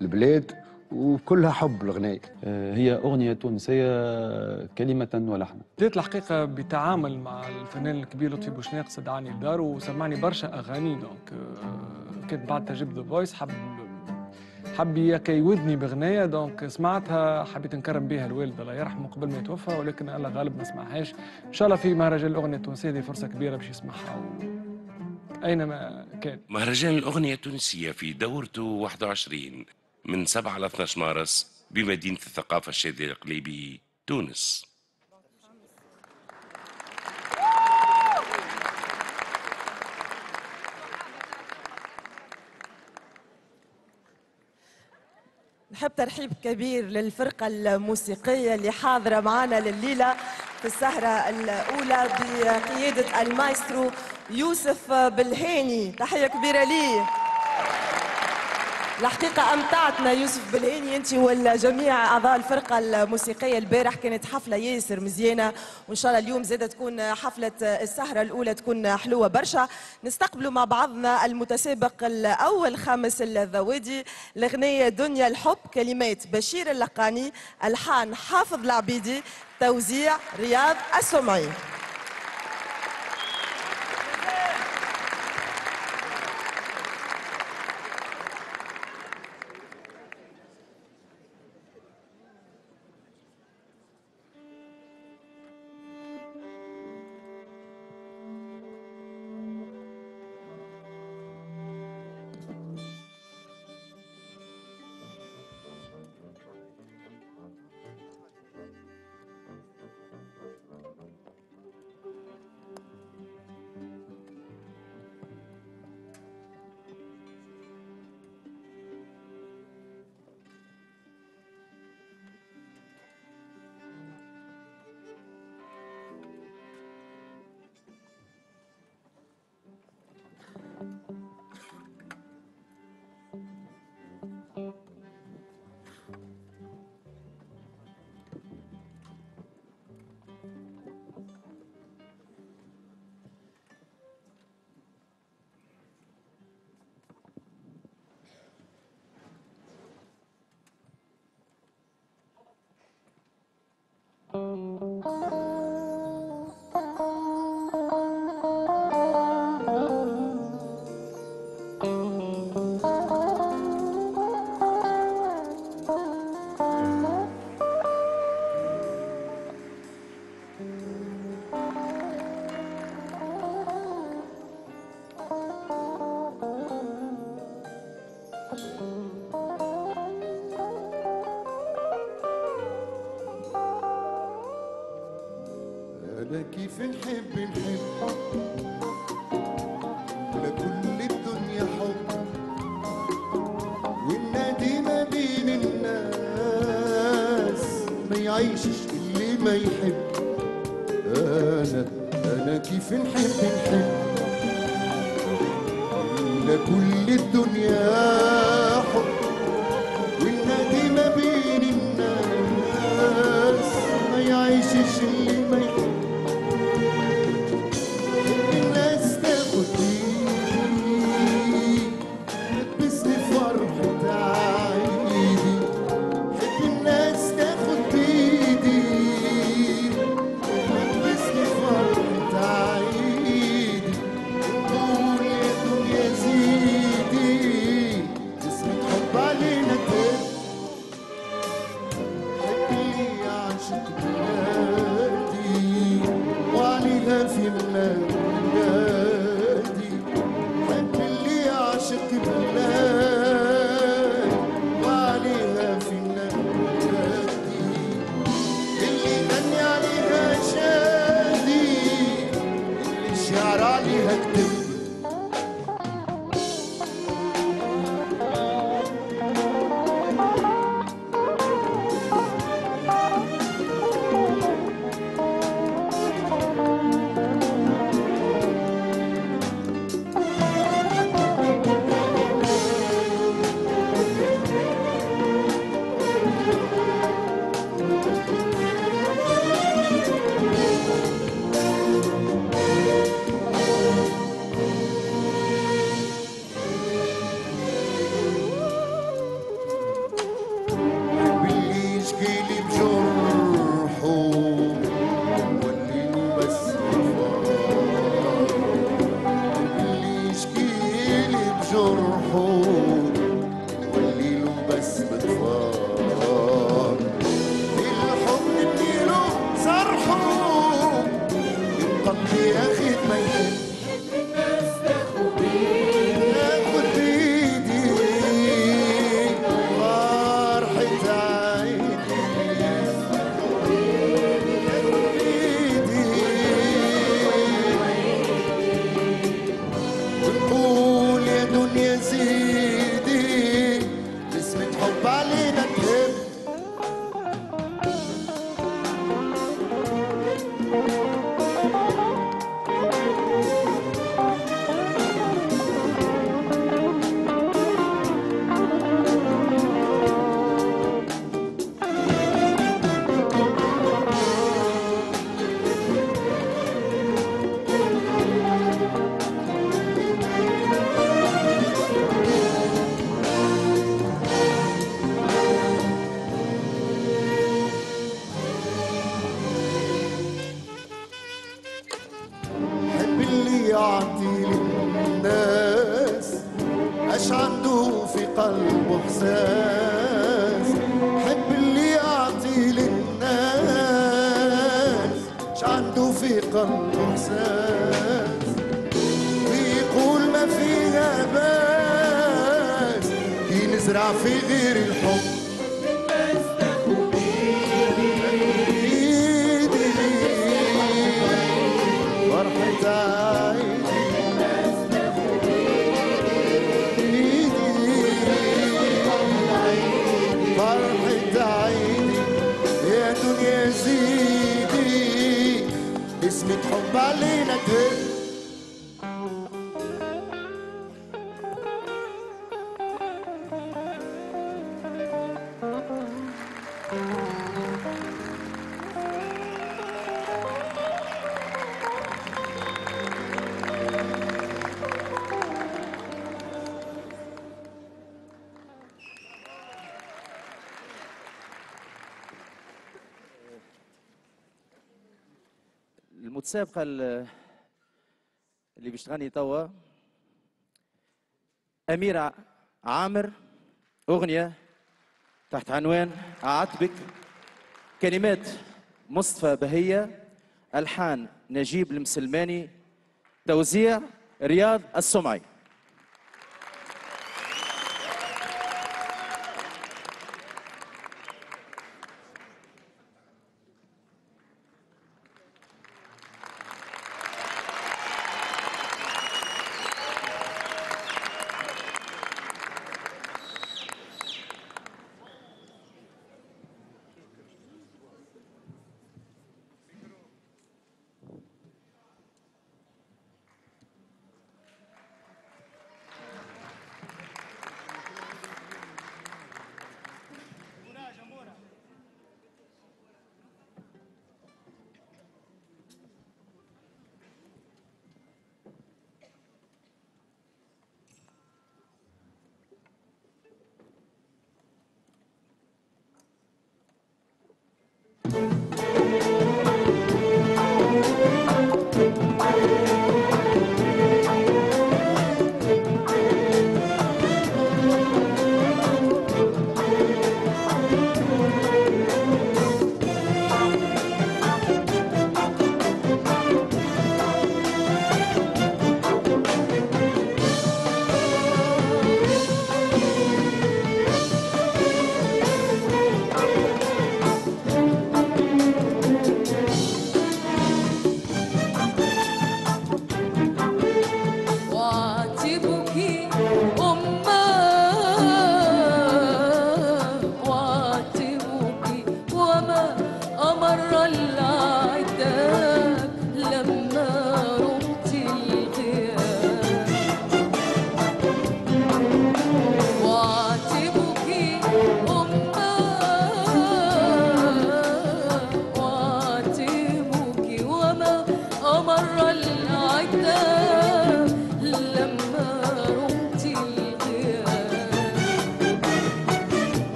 البلاد، وكلها حب الغناء. هي أغنية تونسية كلمة ولحنا. بديت الحقيقة بتعامل مع الفنان الكبير لطفي بوشناق، صدعني لدار وسمعني برشا أغاني، دونك كنت بعد تجربة ذا فويس، حب حبي يودني بغنايه، دونك سمعتها حبيت نكرم بها الوالد الله يرحمه قبل ما يتوفى، ولكن الله غالب ما سمعهاش. ان شاء الله في مهرجان الاغنيه التونسيه دي فرصه كبيره باش يسمعها اينما كان. مهرجان الاغنيه التونسيه في دورته واحد وعشرين من سبعة إلى اثني عشر مارس بمدينه الثقافه الشاذلي القليبي تونس. نحب ترحيب كبير للفرقة الموسيقية اللي حاضرة معنا لليلة في السهرة الأولى بقيادة المايسترو يوسف بلهيني، تحية كبيرة ليه. الحقيقة أمتعتنا يوسف بلهيني أنت والجميع أعضاء الفرقة الموسيقية. البارح كانت حفلة ياسر مزيانة، وإن شاء الله اليوم زادة تكون حفلة السهرة الأولى تكون حلوة برشا. نستقبلوا مع بعضنا المتسابق الأول خامس الذويدي، الأغنية دنيا الحب، كلمات بشير لقاني، ألحان حافظ العبيدي، توزيع رياض الصومعي. كيف نحب نحب لكل الدنيا حب، والنادي ما بين الناس ما يعيشش اللي ما يحب. أنا أنا كيف نحب نحب لكل الدنيا حب، والنادي ما بين الناس ما يعيشش اللي ما يحب. Jorro, o lilo. قلبه احساس، حب اللي يعطي للناس، مش عنده في قلبه احساس، ويقول ما فيها باس، ينزرع في غير الحب. حب علينا تهب. السابقة اللي بيشتغلني توا أميرة عامر، أغنية تحت عنوان أعاتبك، كلمات مصطفى بهية، ألحان نجيب المسلماني، توزيع رياض الصومعي.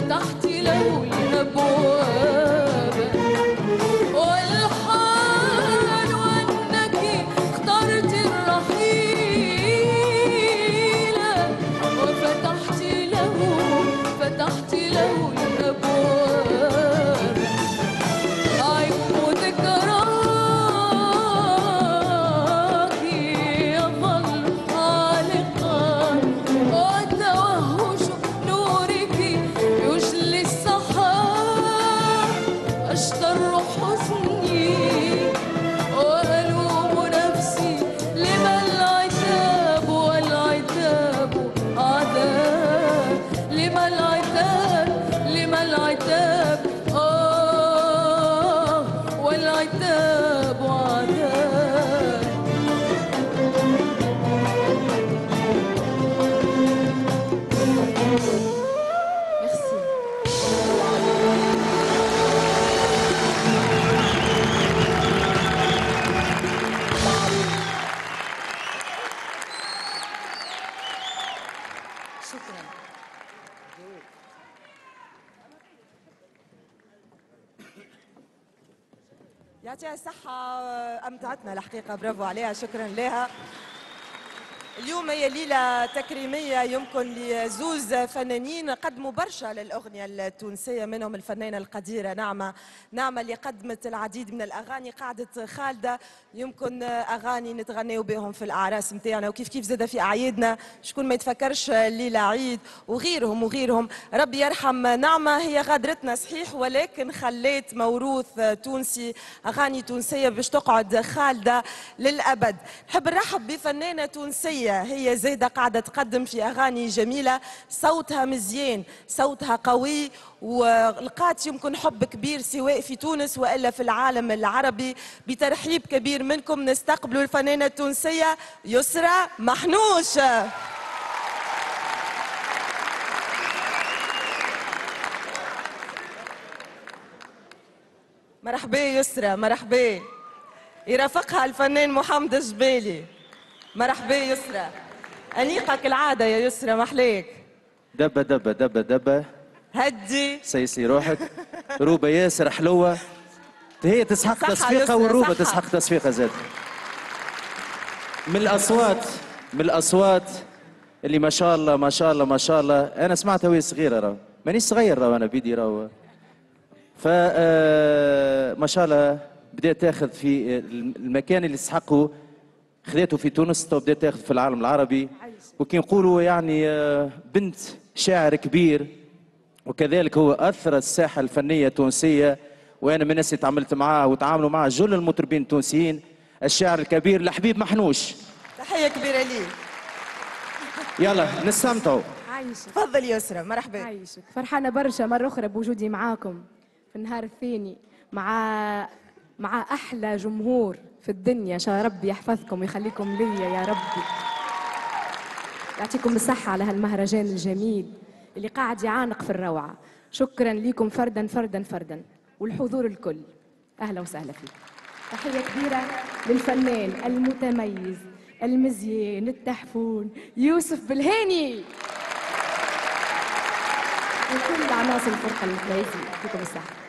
فتحت لو الابواب والحال وانك اخترت الرحيلة وفتحت له فتحت له الابواب عيب وذكراك يظل خالقا وتوهج نورك يجلي السحاب اشتر حزني والوم نفسي لما العتاب والعتاب عذاب لما العتاب لما العتاب آه والعتاب عذاب شكرا. يعطيها الصحة، أمتعتنا الحقيقة، برافو عليها، شكرا لها. اليوم هي ليلة تكريمية يمكن لزوز فنانين قدموا برشا للأغنية التونسية، منهم الفنانة القديرة نعمة نعمة اللي قدمت العديد من الأغاني، قاعدة خالدة، يمكن أغاني نتغنيوا بهم في الأعراس نتاعنا وكيف كيف زادة في أعيادنا، شكون ما يتفكرش ليلة عيد وغيرهم وغيرهم. ربي يرحم نعمة، هي غادرتنا صحيح ولكن خليت موروث تونسي، أغاني تونسية باش تقعد خالدة للأبد. نحب نرحب بفنانة تونسية هي زايدة قاعدة تقدم في أغاني جميلة، صوتها مزيان، صوتها قوي، ولقات يمكن حب كبير سواء في تونس وإلا في العالم العربي. بترحيب كبير منكم نستقبلوا الفنانة التونسية يسرا محنوش. مرحبا يسرا، مرحبا. يرافقها الفنان محمد الجبالي. مرحبا يسرا، أنيقة كالعادة يا يسرا، محليك دبة دبة دبة دبة، هدي سيسي روحك، روبة ياسر حلوة، هي تسحق تصفيقة والروبة تسحق تصفيقة زاد. من الأصوات من الأصوات اللي ما شاء الله ما شاء الله ما شاء الله، أنا سمعتها وهي صغيرة، راهو مانيش صغير، راهو أنا بيدي راهو، ف ما شاء الله بدأت تاخذ في المكان اللي تسحقه، خذيته في تونس وبدات تاخذ في العالم العربي، وكي نقولوا يعني بنت شاعر كبير وكذلك هو اثر الساحه الفنيه التونسيه، وانا من الناس اللي تعاملت معاه وتعاملوا معاه جل المطربين التونسيين، الشاعر الكبير الحبيب محنوش. تحيه كبيره ليه. يلا نستمتعوا. عايشك. تفضل يسرا، مرحبا. عايشك، فرحانه برشا مره اخرى بوجودي معاكم في النهار الثاني مع مع احلى جمهور في الدنيا، شا ربي يحفظكم ويخليكم ليا يا ربي. يعطيكم الصحة على هالمهرجان الجميل اللي قاعد يعانق في الروعة. شكرا ليكم فردا فردا فردا والحضور الكل، أهلا وسهلا فيكم. تحية كبيرة للفنان المتميز المزيان التحفون يوسف بلهيني وكل عناصر الفرقة المتميزة، يعطيكم الصحة.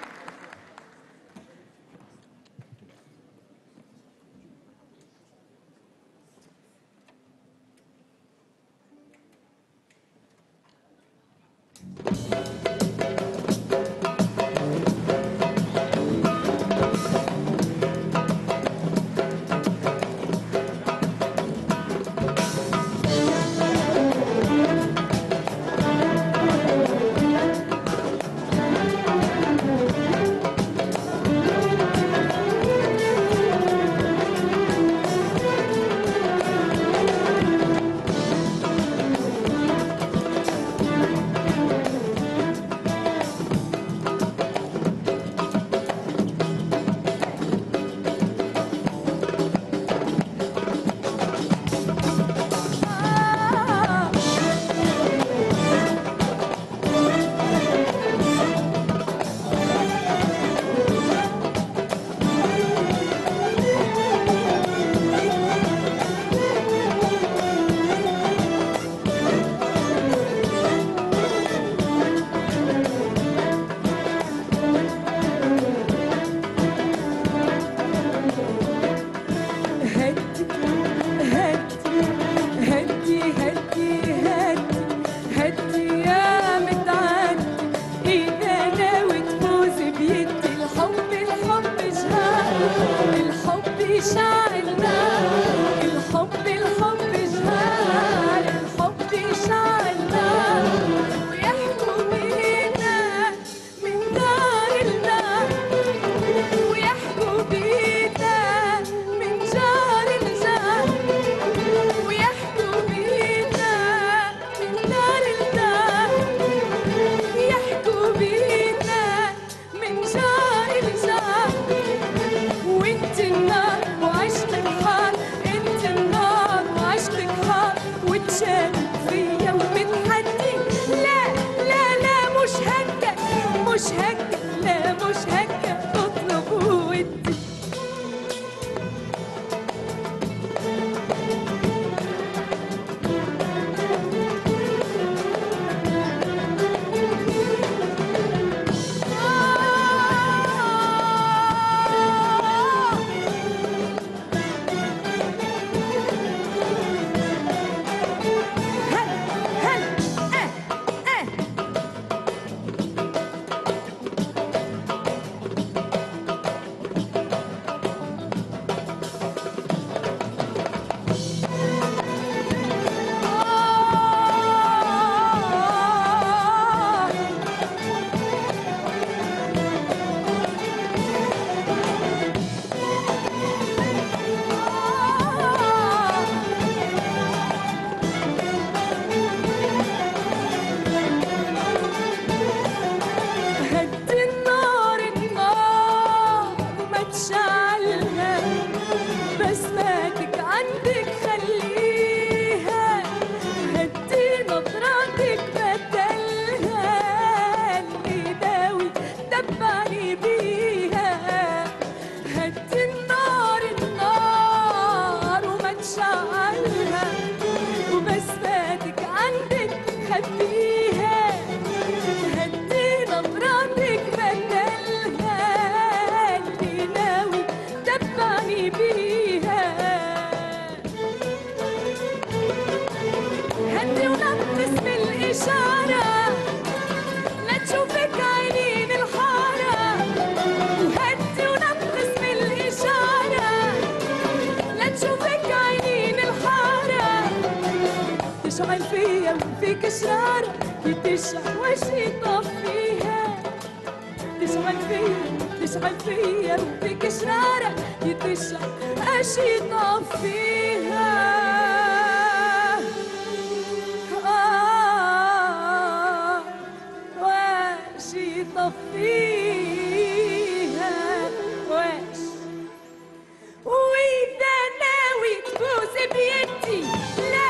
هديها هدينا برانك بدلها اللي ناوي تبعني بيها هدي ونقص بالإشارة لا تشوفك عينين الحارة هدي ونقص بالإشارة لا تشوفك عينين الحارة تشعل فيا فيك شرارة كي تشعل وجهي طفيها تشعل فيا تشعل فيا فيك شرارة كي تشعل وجهي طفيها فيها واش وإذا ناوي تفوز بيدي لا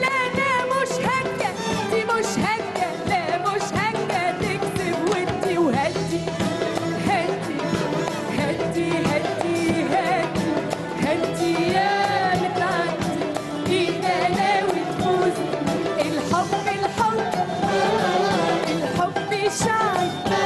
لا لا مش هكا دي مش هكا لا مش هكا تكسب ودي وهدي هدي هدي هدي هدي هدي يا متعدي إذا ناوي تفوز الحب الحب الحب شعبي.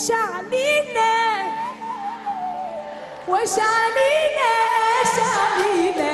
واش علينا واش علينا واش علينا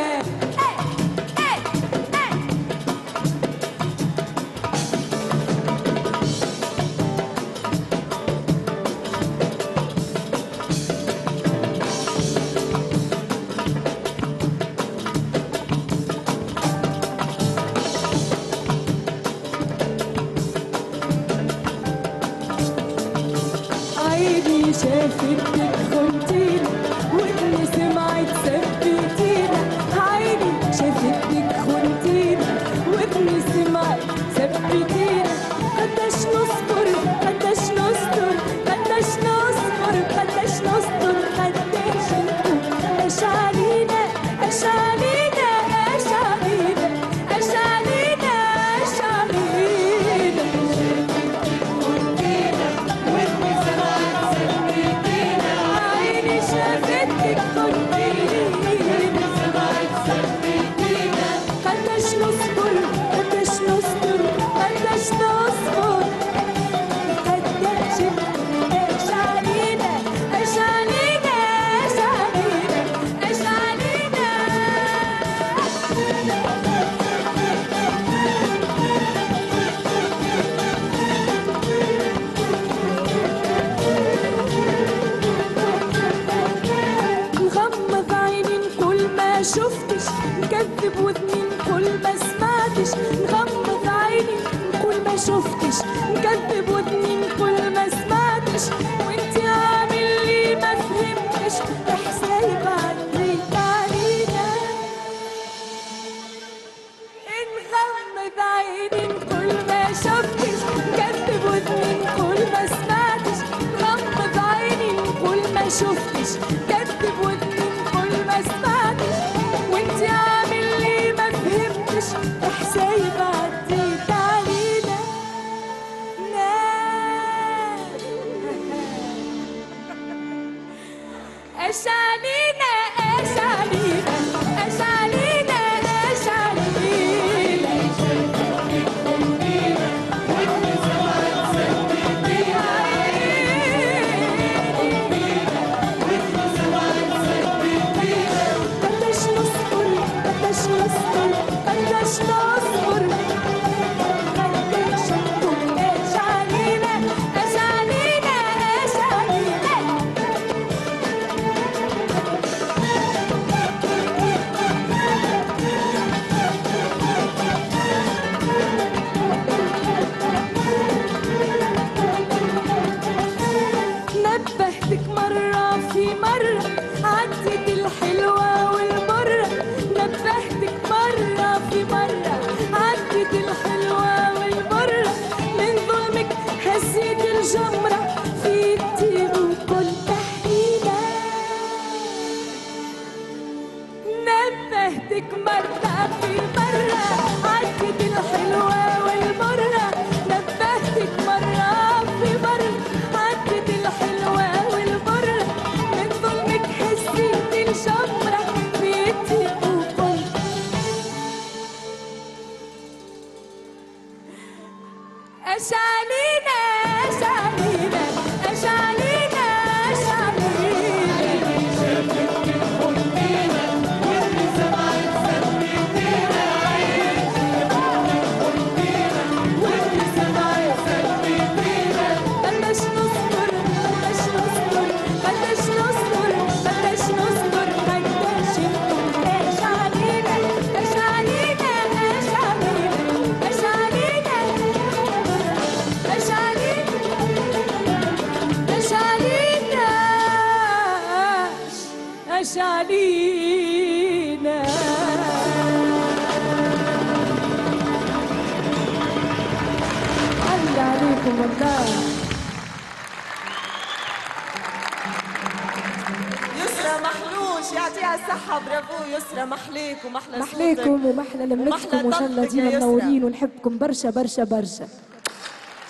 وإن شاء الله ديما منورين ونحبكم برشا برشا برشا.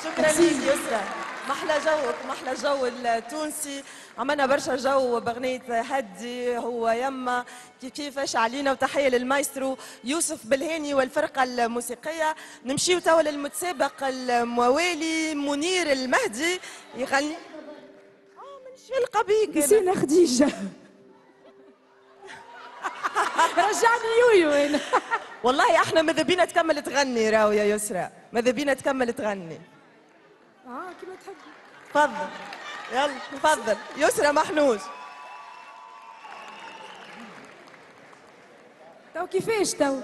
شكرا ليك يسرا، محلى جوك، محلى جو التونسي، عملنا برشا جو بأغنية هدي هو يما كيف كيفاش علينا، وتحية للمايسترو يوسف بلهيني والفرقة الموسيقية. نمشيو توا للمتسابق الموالي منير المهدي يغني شلقى بيك نسينا خديجة. رجعني يويو انا. والله احنا ماذا بينا تكمل تغني راوية يسرا، ماذا بينا تكمل تغني. اه كيما تحبي. تفضل يلا تفضل يسرا محنوش. تو كيفاش تو؟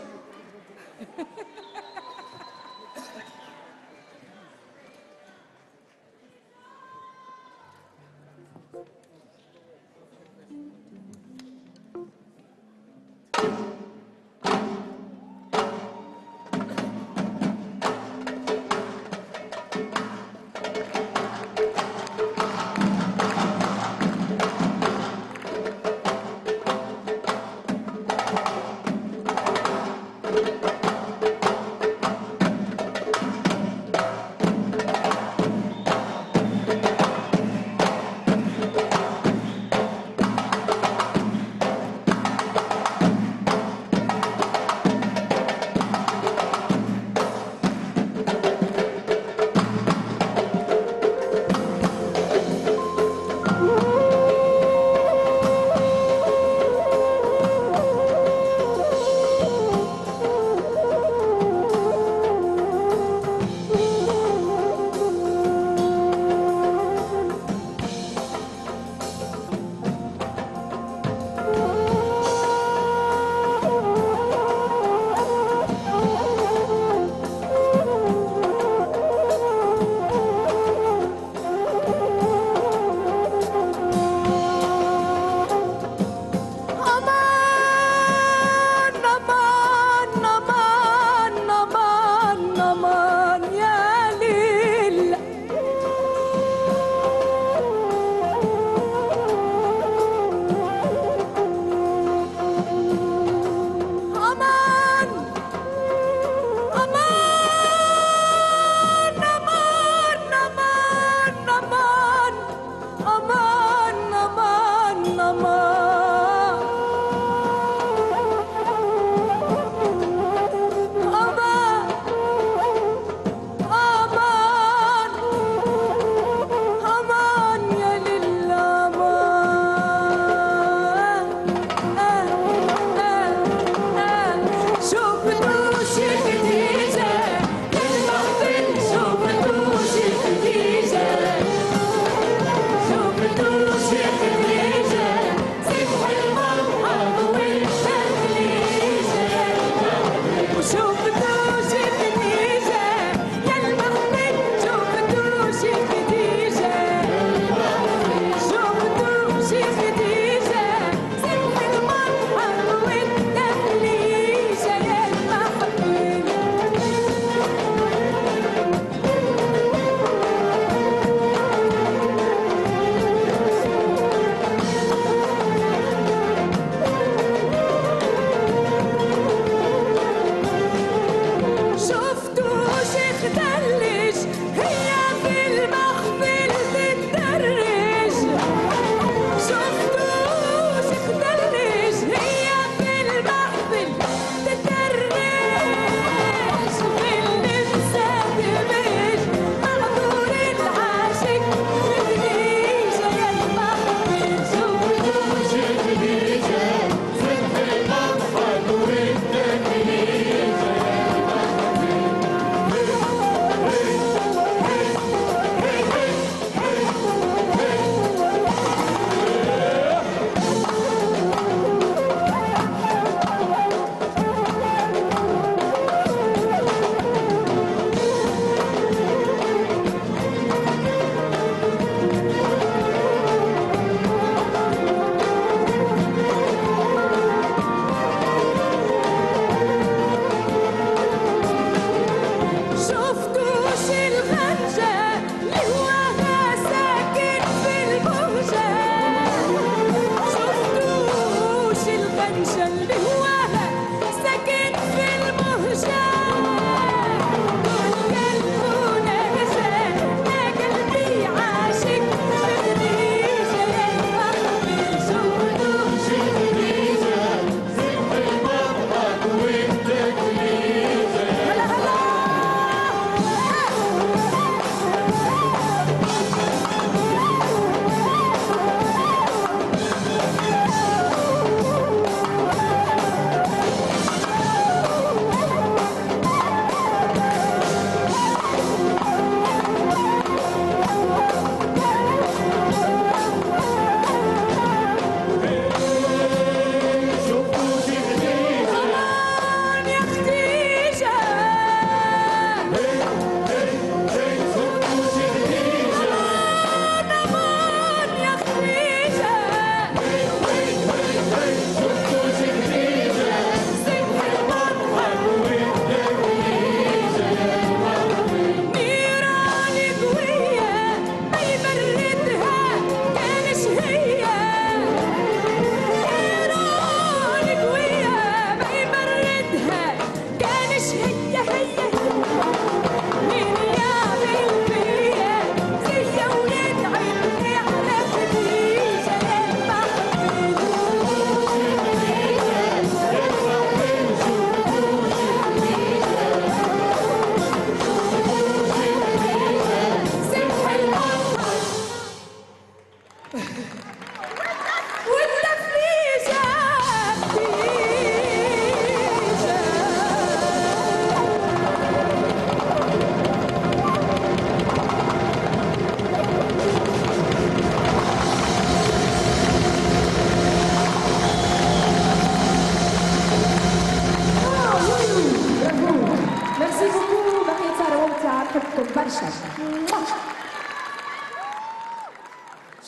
الشعب.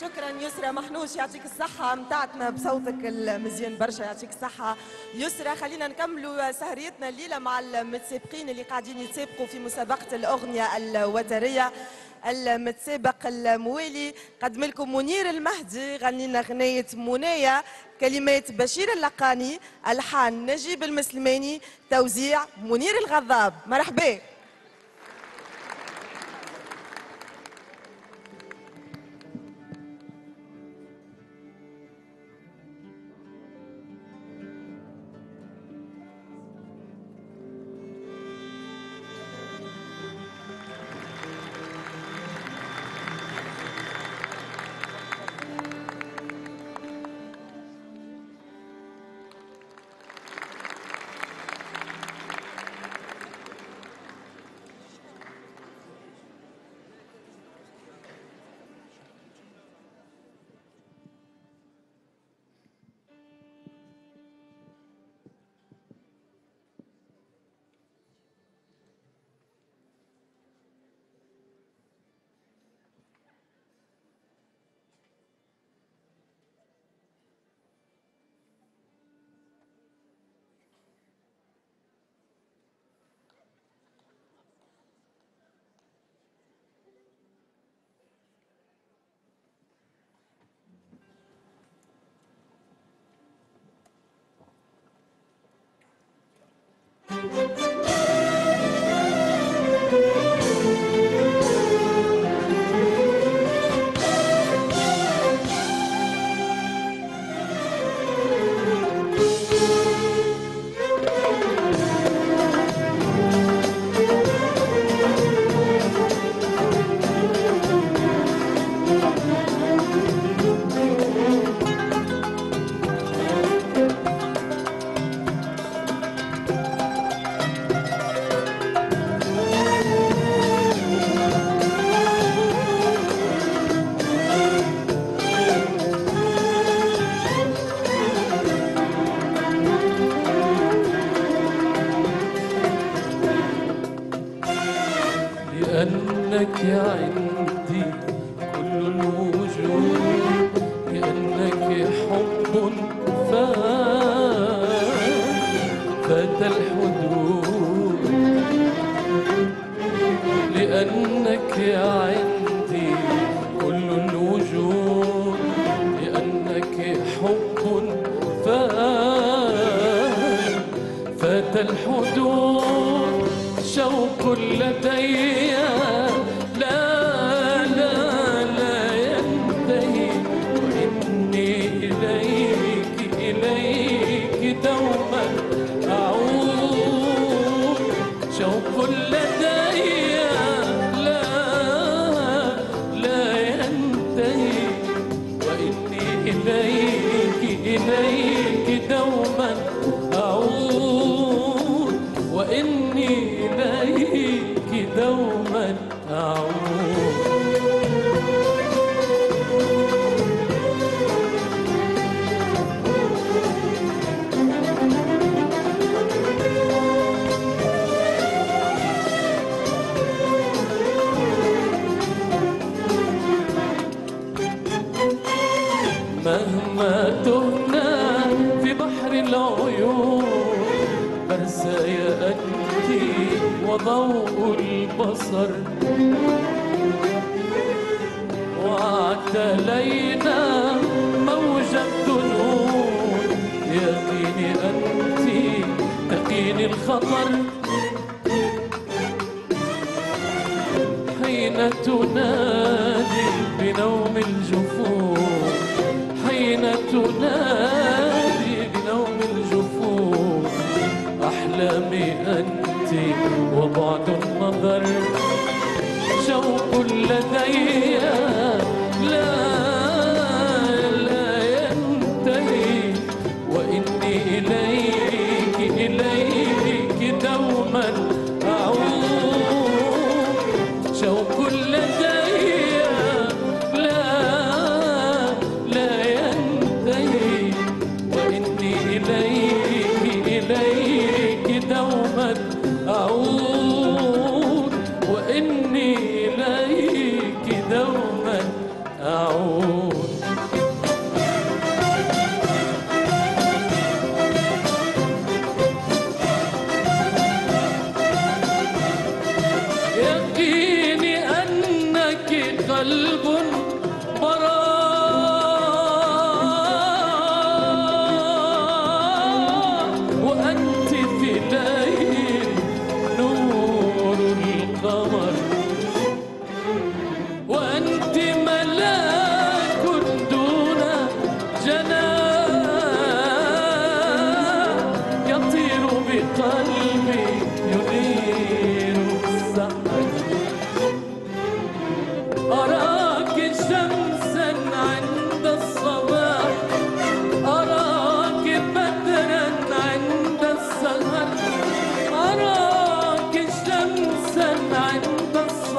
شكرا يسرا محنوش، يعطيك الصحة، متعتنا بصوتك المزيان برشا، يعطيك الصحة يسرا. خلينا نكملوا سهريتنا الليلة مع المتسابقين اللي قاعدين يتسابقوا في مسابقة الأغنية الوترية. المتسابق الموالي قدم لكم منير المهدي، غني لنا غنية منايا، كلمات بشير اللقاني، ألحان نجيب المسلماني، توزيع منير الغضاب. مرحبا.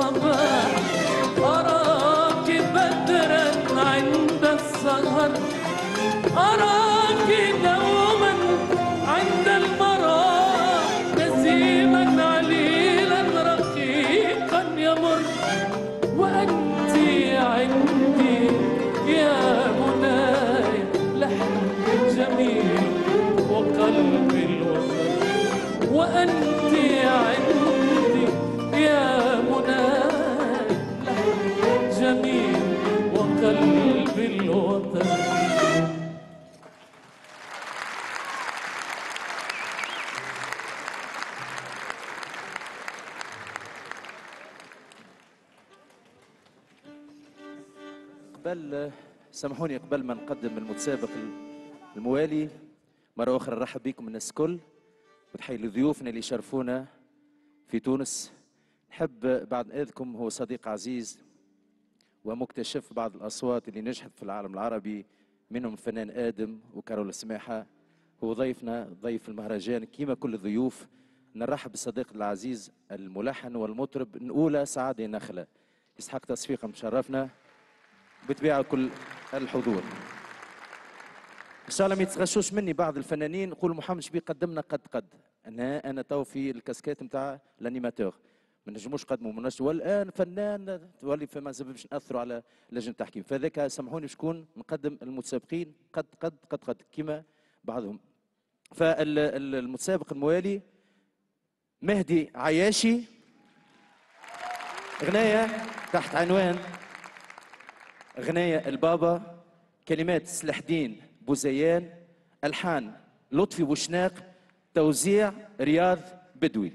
الصباح أراك بدرا عند السهر، أراك دوما عند المراح، نسيما عليلا رقيقا يمر، وأنت عندي يا مناي لحن جميل وقلب الوفا، وأنت عندي يا مناي لحن جميل وقلب الوفا. بل سامحوني قبل ما نقدم المتسابق الموالي مرة أخرى نرحب بكم الناس الكل ونحيي لضيوفنا اللي شرفونا في تونس. نحب بعد إذنكم، هو صديق عزيز ومكتشف بعض الأصوات اللي نجحت في العالم العربي، منهم الفنان آدم وكارول السماحة، هو ضيفنا ضيف المهرجان كيما كل الضيوف. نرحب بالصديق العزيز الملحن والمطرب نقولة سعادة نخلة يسحق تصفيقا مشرفنا بتبيع كل الحضور. ان شاء الله ما يتغشوش مني بعض الفنانين يقول محمد شبيل قدمنا قد قد انا انا تو في الكاسكات نتاع الانيماتور ما نجموش قدموا مناش، والان فنان تولي فما باش ناثروا على لجنه التحكيم، فذاك سامحوني شكون نقدم المتسابقين قد قد قد قد كما بعضهم. فالمتسابق الموالي مهدي عياشي، اغنيه تحت عنوان أغنية البابا، كلمات صلاح الدين بوزيان، ألحان لطفي بوشناق، توزيع رياض بدوي.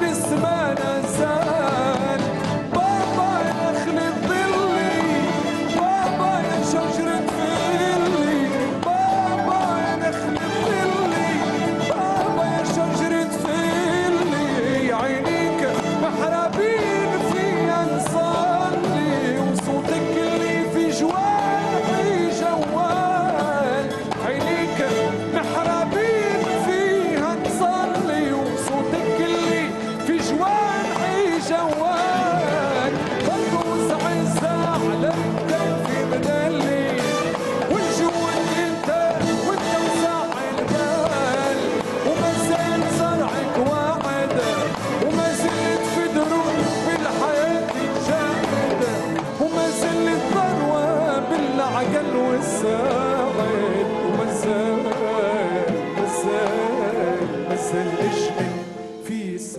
This is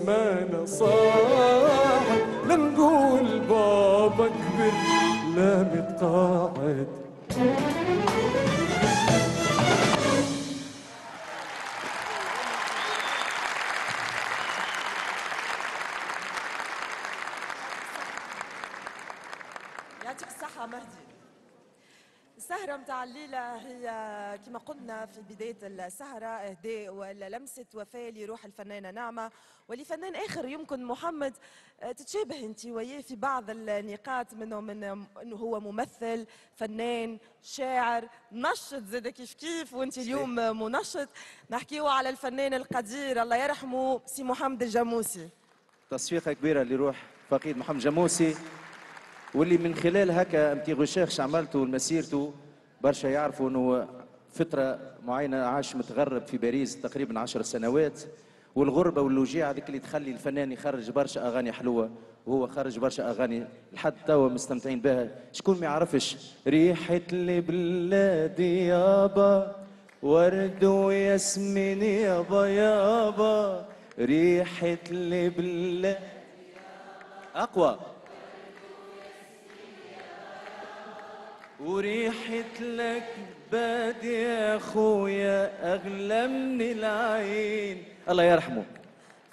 زمان صاح، لا نقول بابا كبر لا متقاعد. يعطيك الصحة مهدي. السهرة متاع الليلة هي كما قلنا في بداية السهرة إهداء ولمسة وفاء لروح الفنانة نعمة ولفنان آخر يمكن محمد تتشابه أنت وياه في بعض النقاط، منه من أنه هو ممثل، فنان، شاعر، منشط زاد كيف كيف، وأنت اليوم منشط. نحكيو على الفنان القدير الله يرحمه سي محمد الجموسي. تصفيقة كبيرة لروح فقيد محمد الجموسي، واللي من خلال هكا امتي غشاخش عملته لمسيرته برشا يعرفوا انه فتره معينه عاش متغرب في باريس تقريبا عشر سنوات، والغربه والوجيعه هذيك اللي تخلي الفنان يخرج برشا اغاني حلوه، وهو خرج برشا اغاني لحد توا مستمتعين بها. شكون ما يعرفش ريحه لبلادي يابا، ورد وياسمين يابا يابا، ريحه لبلادي اقوى وريحة لك باد يا أخويا أغلى من العين. الله يرحمه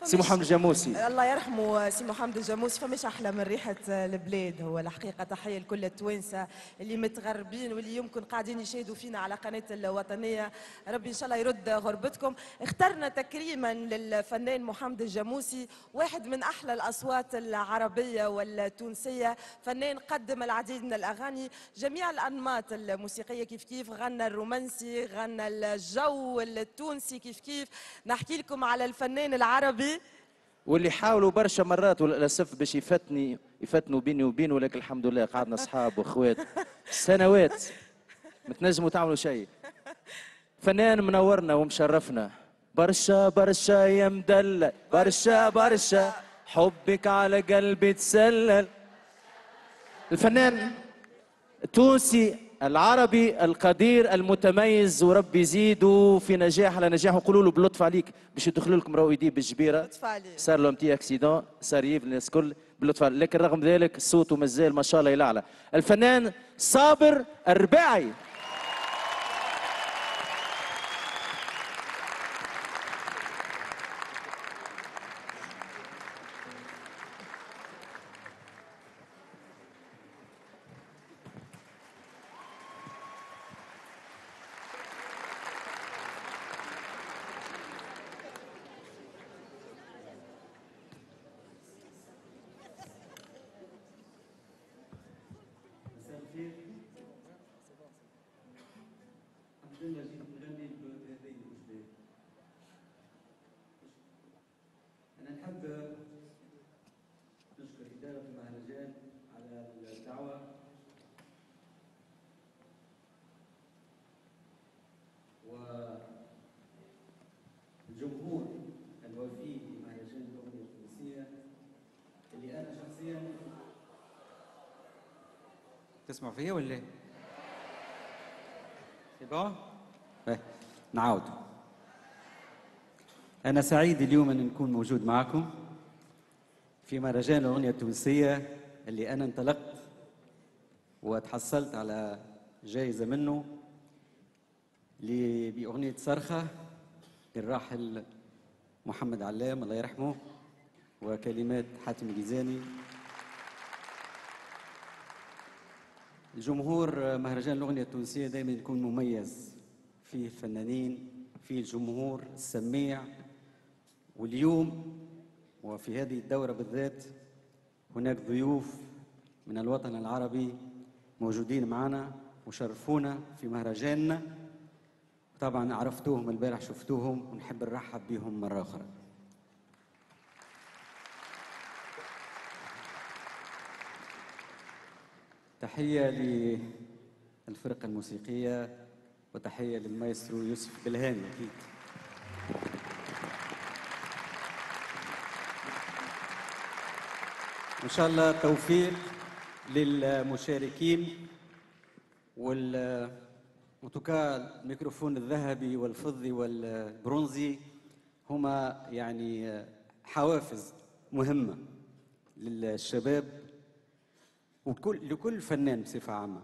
سي محمد الجموسي. الله يرحمه سي محمد الجموسي. فماش أحلى من ريحة البلاد. هو الحقيقة تحية لكل التوانسة اللي متغربين واللي يمكن قاعدين يشاهدوا فينا على قناة الوطنية، ربي إن شاء الله يرد غربتكم. اخترنا تكريما للفنان محمد الجموسي واحد من أحلى الأصوات العربية والتونسية، فنان قدم العديد من الأغاني، جميع الأنماط الموسيقية كيف كيف، غنى الرومانسي، غنى الجو التونسي كيف كيف. نحكي لكم على الفنان العربي واللي حاولوا برشا مرات وللاسف باش يفتني يفتنوا بيني وبينه، ولكن الحمد لله قعدنا اصحاب واخوات سنوات ما تنجموا تعملوا شيء. فنان منورنا ومشرفنا برشا برشا يا مدلل، برشا برشا حبك على قلبي تسلل. الفنان التونسي العربي القدير المتميز، وربي يزيده في نجاح على نجاح. وقولوا له باللطف عليك باش يدخلوا لكم رويدي بالجبيره، صار له امتي اكسيدون، صار يجيب الناس كل باللطف، لكن رغم ذلك صوته مازال ما شاء الله يلعلى. الفنان صابر الرباعي. تسمعوا فيا ولا ايه؟ سيبا؟ ايه نعاود. أنا سعيد اليوم أن نكون موجود معكم في مهرجان الأغنية التونسية اللي أنا انطلقت وتحصلت على جائزة منه بأغنية صرخة للراحل محمد علام الله يرحمه وكلمات حاتم الجيزاني. الجمهور مهرجان الأغنية التونسية دائما يكون مميز، فيه الفنانين، فيه الجمهور السميع، واليوم وفي هذه الدورة بالذات هناك ضيوف من الوطن العربي موجودين معنا وشرفونا في مهرجاننا. طبعا عرفتوهم البارح، شفتوهم، ونحب نرحب بهم مرة أخرى. تحية للفرقة الموسيقية وتحية للمايسترو يوسف بلهيني أكيد. إن شاء الله توفيق للمشاركين، وتوكا الميكروفون الذهبي والفضي والبرونزي هما يعني حوافز مهمة للشباب وكل لكل فنان بصفة عامة،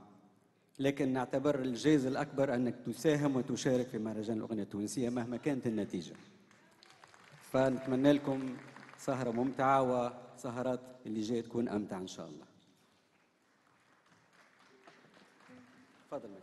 لكن نعتبر الجائزة الأكبر أنك تساهم وتشارك في مهرجان الأغنية التونسية مهما كانت النتيجة. فنتمنى لكم سهرة ممتعة، وسهرات اللي جاية تكون أمتع إن شاء الله. تفضل ميسر.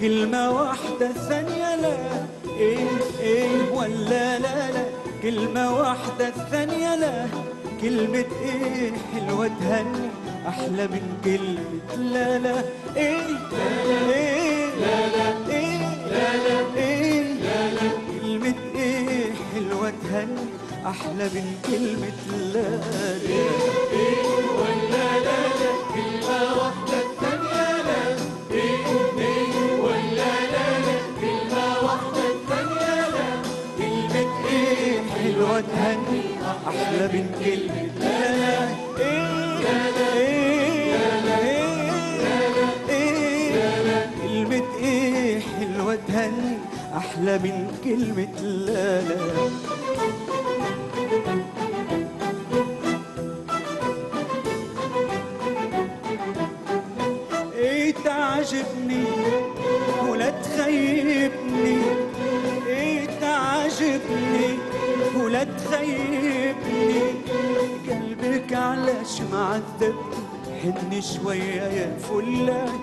كلمة واحدة الثانية لا، إيه إيه ولا لا لا، كلمة واحدة الثانية لا، كلمة إيه حلوة تهني أحلى من كلمة لا لا، إيه إيه لا لا إيه لا لا إيه لا لا، كلمة إيه حلوة تهني أحلى من كلمة لا لا، إيه إيه ولا لا لا، كلمة واحدة الثانية لا، إيه وتهني أحلى من كلمة لا لا إيه لا لا، كلمة إيه حلوة تهني أحلى من كلمة لا لا. إيه تعجبني ولا تخيبني، إيه تعجبني ولا تخيبني، قلبك علاش معذبني حني شوية يا فلان،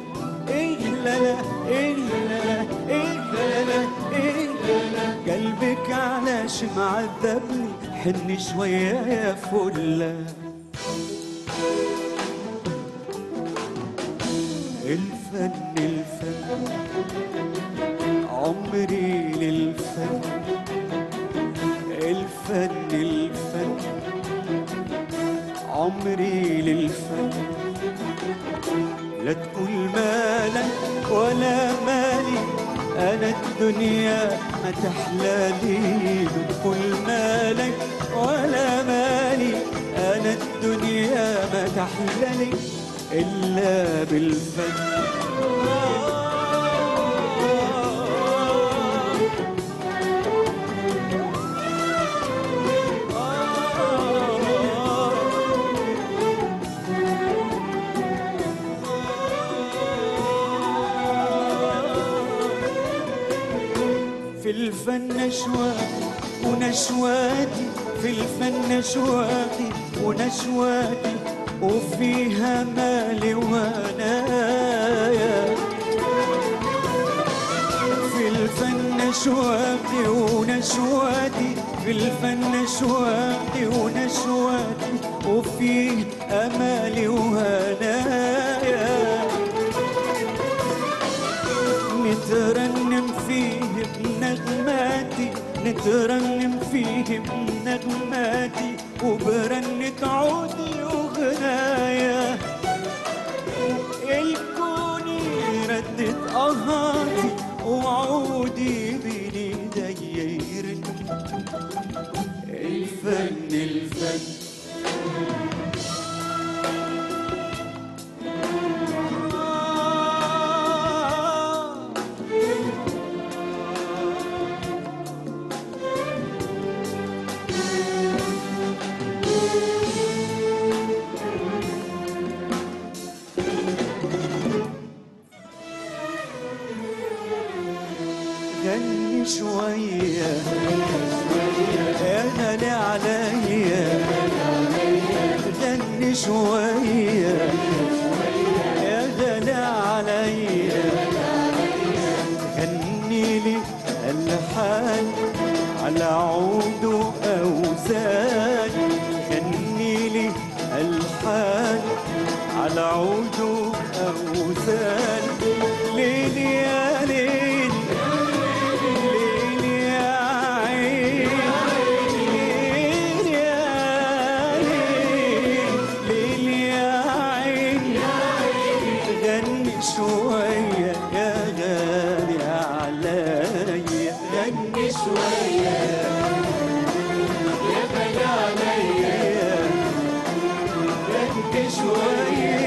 إيه لا لا إيه لا لا إيه لا لا إيه لا لا، قلبك علاش معذبني حني شوية يا فلان. الفن الفن عمري للفن، الفن الفن عمري للفن، لا تقول مالك ولا مالي أنا الدنيا ما تحلالي، لا تقول مالك ولا مالي أنا الدنيا ما تحلالي إلا بالفن. في الفن نشواتي ونشواتي، في الفن نشواتي ونشواتي، وفيها مالي وانايا، في الفن نشواتي ونشواتي، في الفن نشواتي ونشواتي، وفيه امالي وهنايا، نترنم فيه بنغماتي، نترنم فيه بنغماتي، وبرنة عودي وغنايا، الكون ردت أهاتي وعودي بين ايدي يرن. الفن الفن يعود أوزان، غني لي ألحان على عود أوزان. ليل يا ليل، ليل يا عين، ليل يا ليل، ليل يا عين. غني شوية يا غالي عليا، غني شوية يا غالي عليا، غني شوية.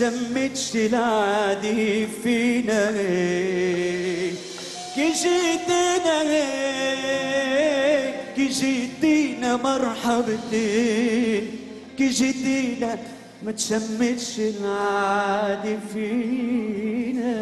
شمتش العادي فينا كي جيتينا، كي جيتينا مرحبتين، كي جيتينا ما تشمتش العادي فينا.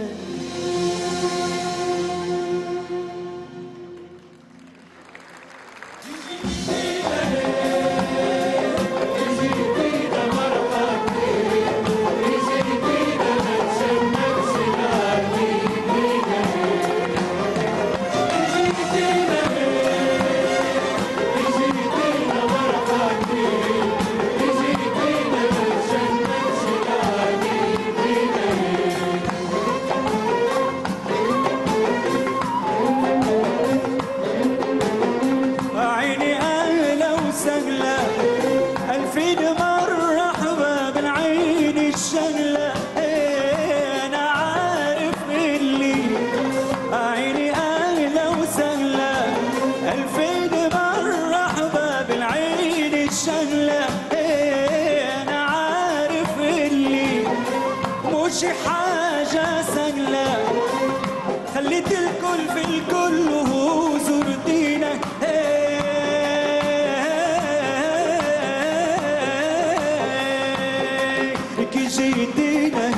حاجة سهلة خليت الكل في الكل وهو زرتينا كي جيتينا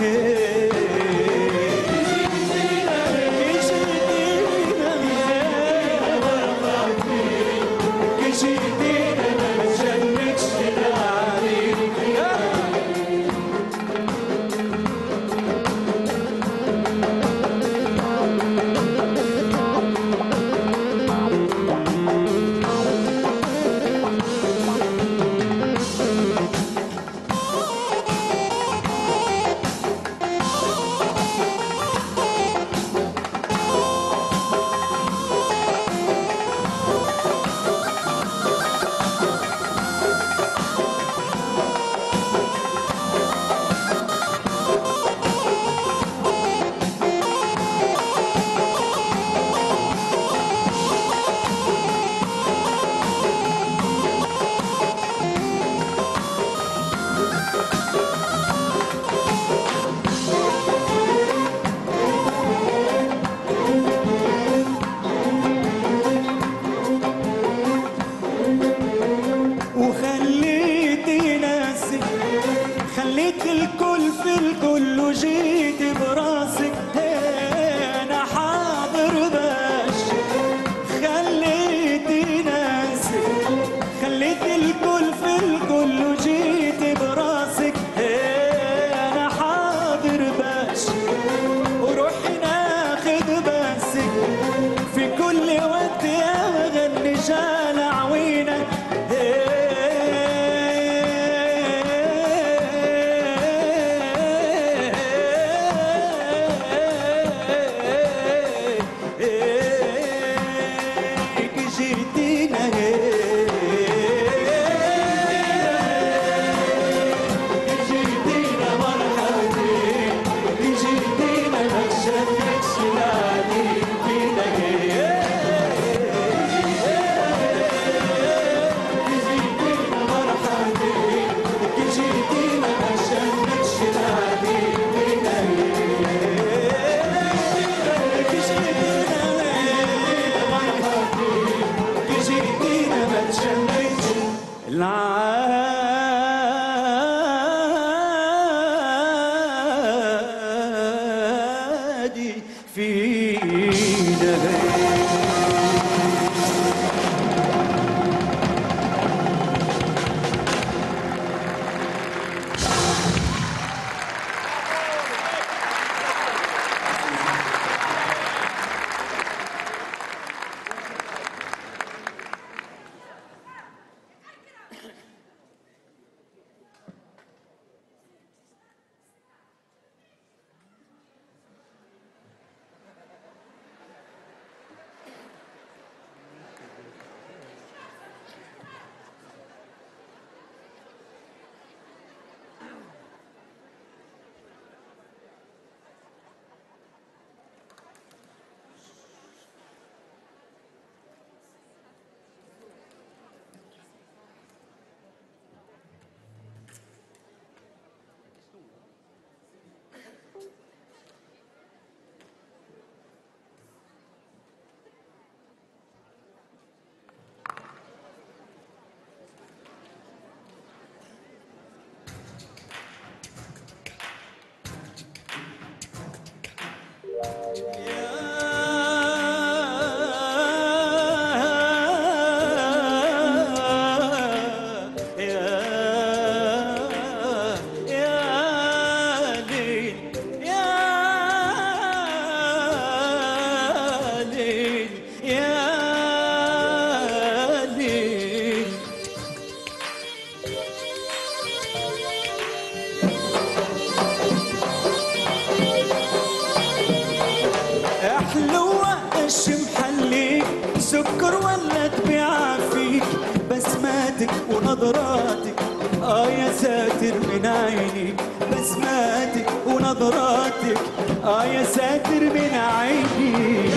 من عيني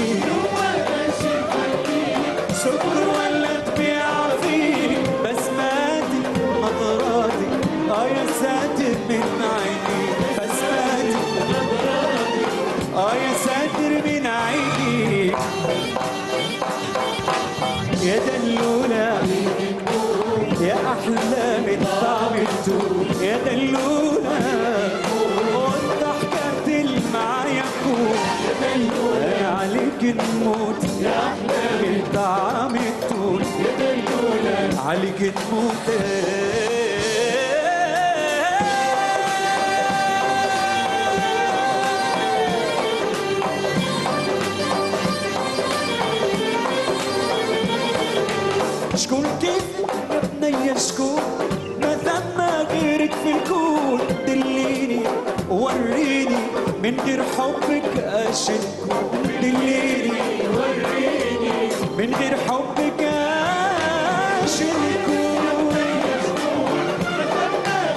بسماتي ونظراتي يا دلونا يا أحلام الطابت يا دلونا وضحكت المعايا يا عليك نموت يا أحلام الطعام التون يا دلونا عليك نموت شكون كيف يا بنية شكون ما ثما غيرك في الكون دليني وريني من غير حبك اش نكون دليني وريني من غير حبك اش نكون ما ثما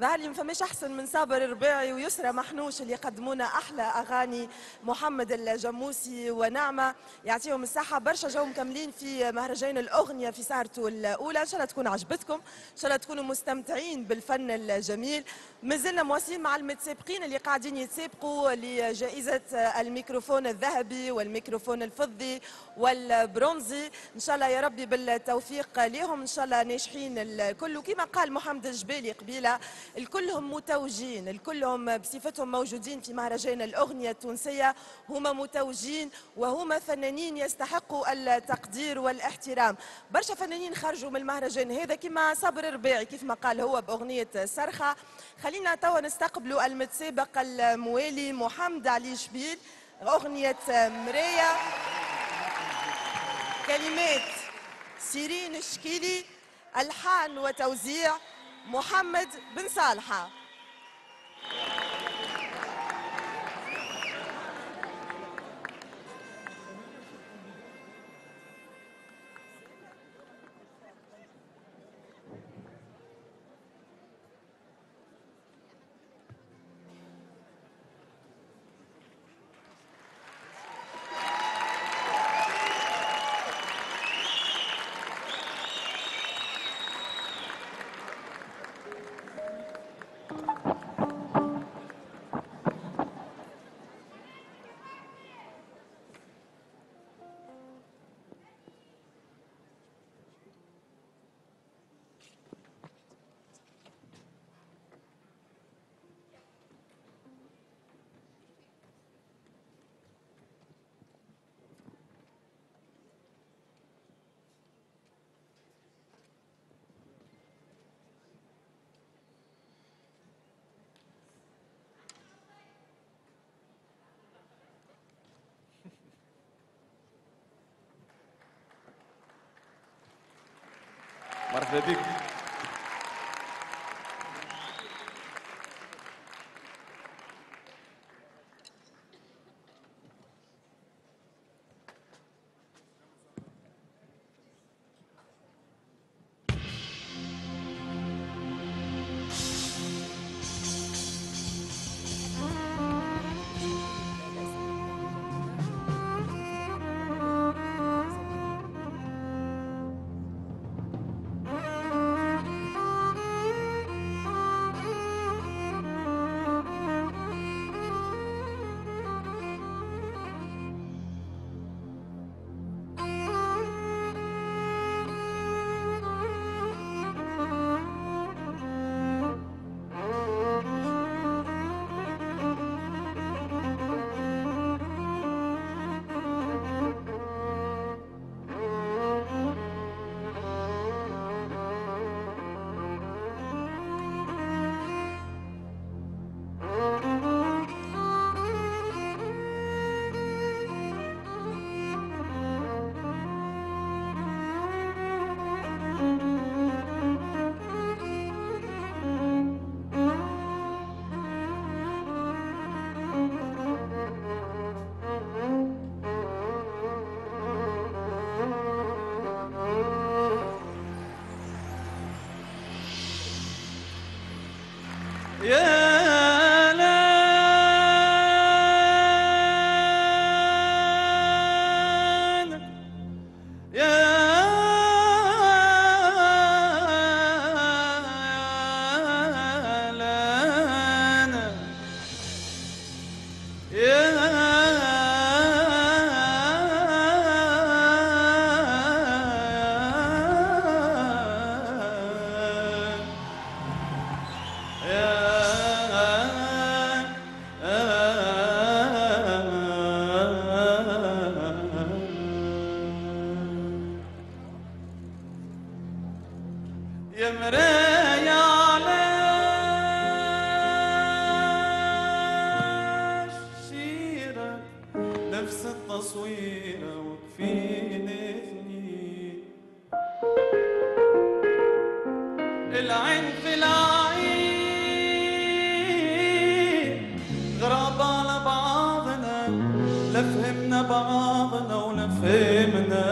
ظهرلي ما فماش أحسن من صابر الرباعي ويسرا محنوش اللي يقدمونا أحلى أغاني محمد الجموسي ونعمة، يعطيهم الصحة. برشا جو مكملين في مهرجان الأغنية في سهرته الأولى، إن شاء الله تكون عجبتكم، إن شاء الله تكونوا مستمتعين بالفن الجميل. مازلنا مواصلين مع المتسابقين اللي قاعدين يتسابقوا لجائزة الميكروفون الذهبي والميكروفون الفضي وال البرونزي، ان شاء الله يا ربي بالتوفيق ليهم، ان شاء الله ناجحين الكل. وكما قال محمد الجبالي قبيله، الكلهم متوجين، الكلهم بصفتهم موجودين في مهرجان الاغنيه التونسيه، هما متوجين وهما فنانين يستحقوا التقدير والاحترام. برشا فنانين خرجوا من المهرجان هذا كما صابر الرباعي كيف ما قال هو باغنيه صرخه. خلينا توا نستقبلوا المتسابق الموالي محمد علي شبيل، اغنيه مرايه، كلمات سيرين الشكيلي، ألحان وتوزيع محمد بن صالحة. مرحبا بك. تصويره وكفيني اثنين العين في العين غراب على بعضنا لا فهمنا بعضنا ولا فهمنا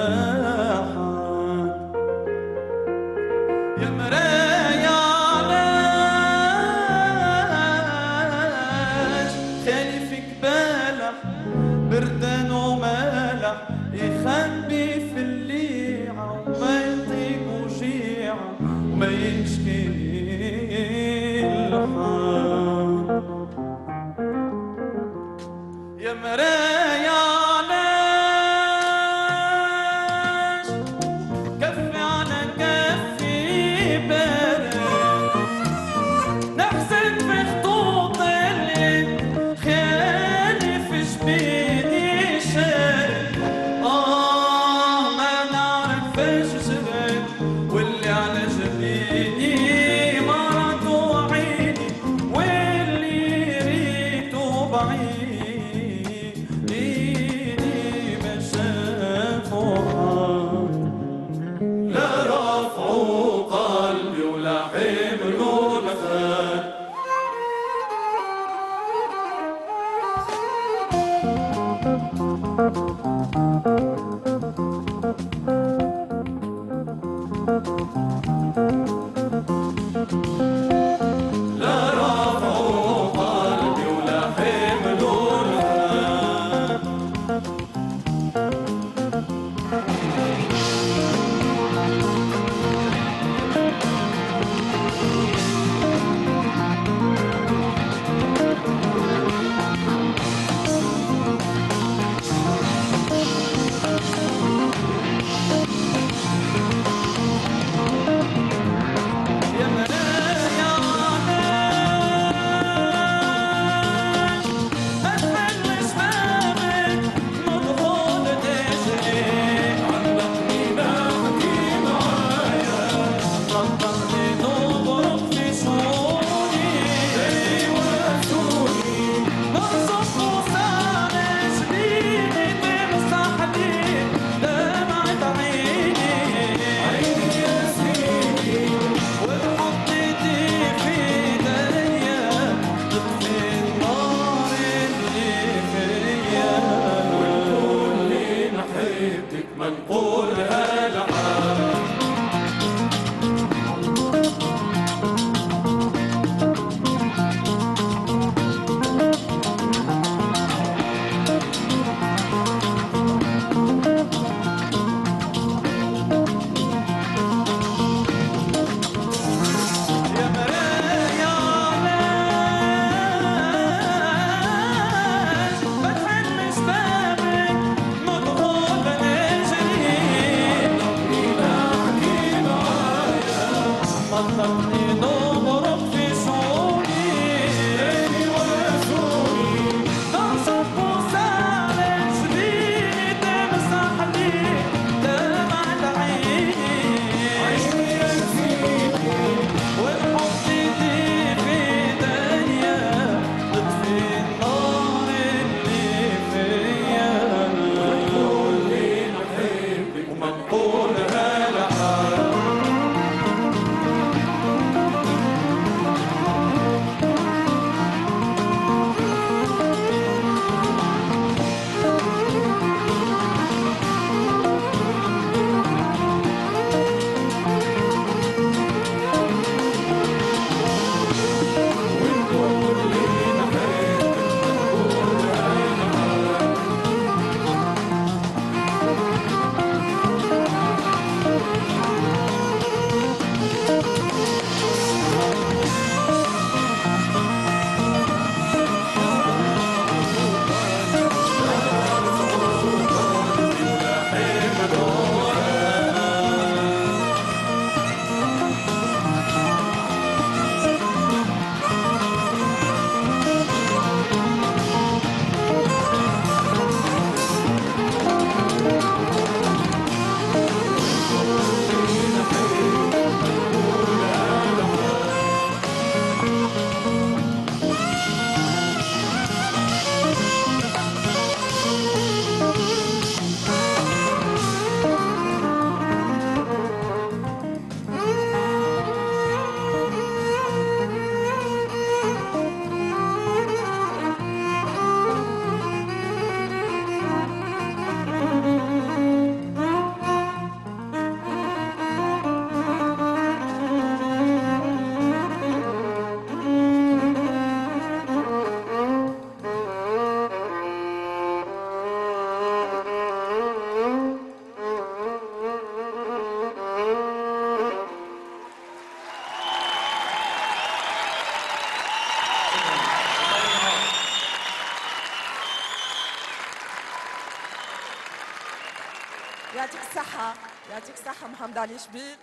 يعطيك الصحة، يعطيك الصحة محمد علي شبيل،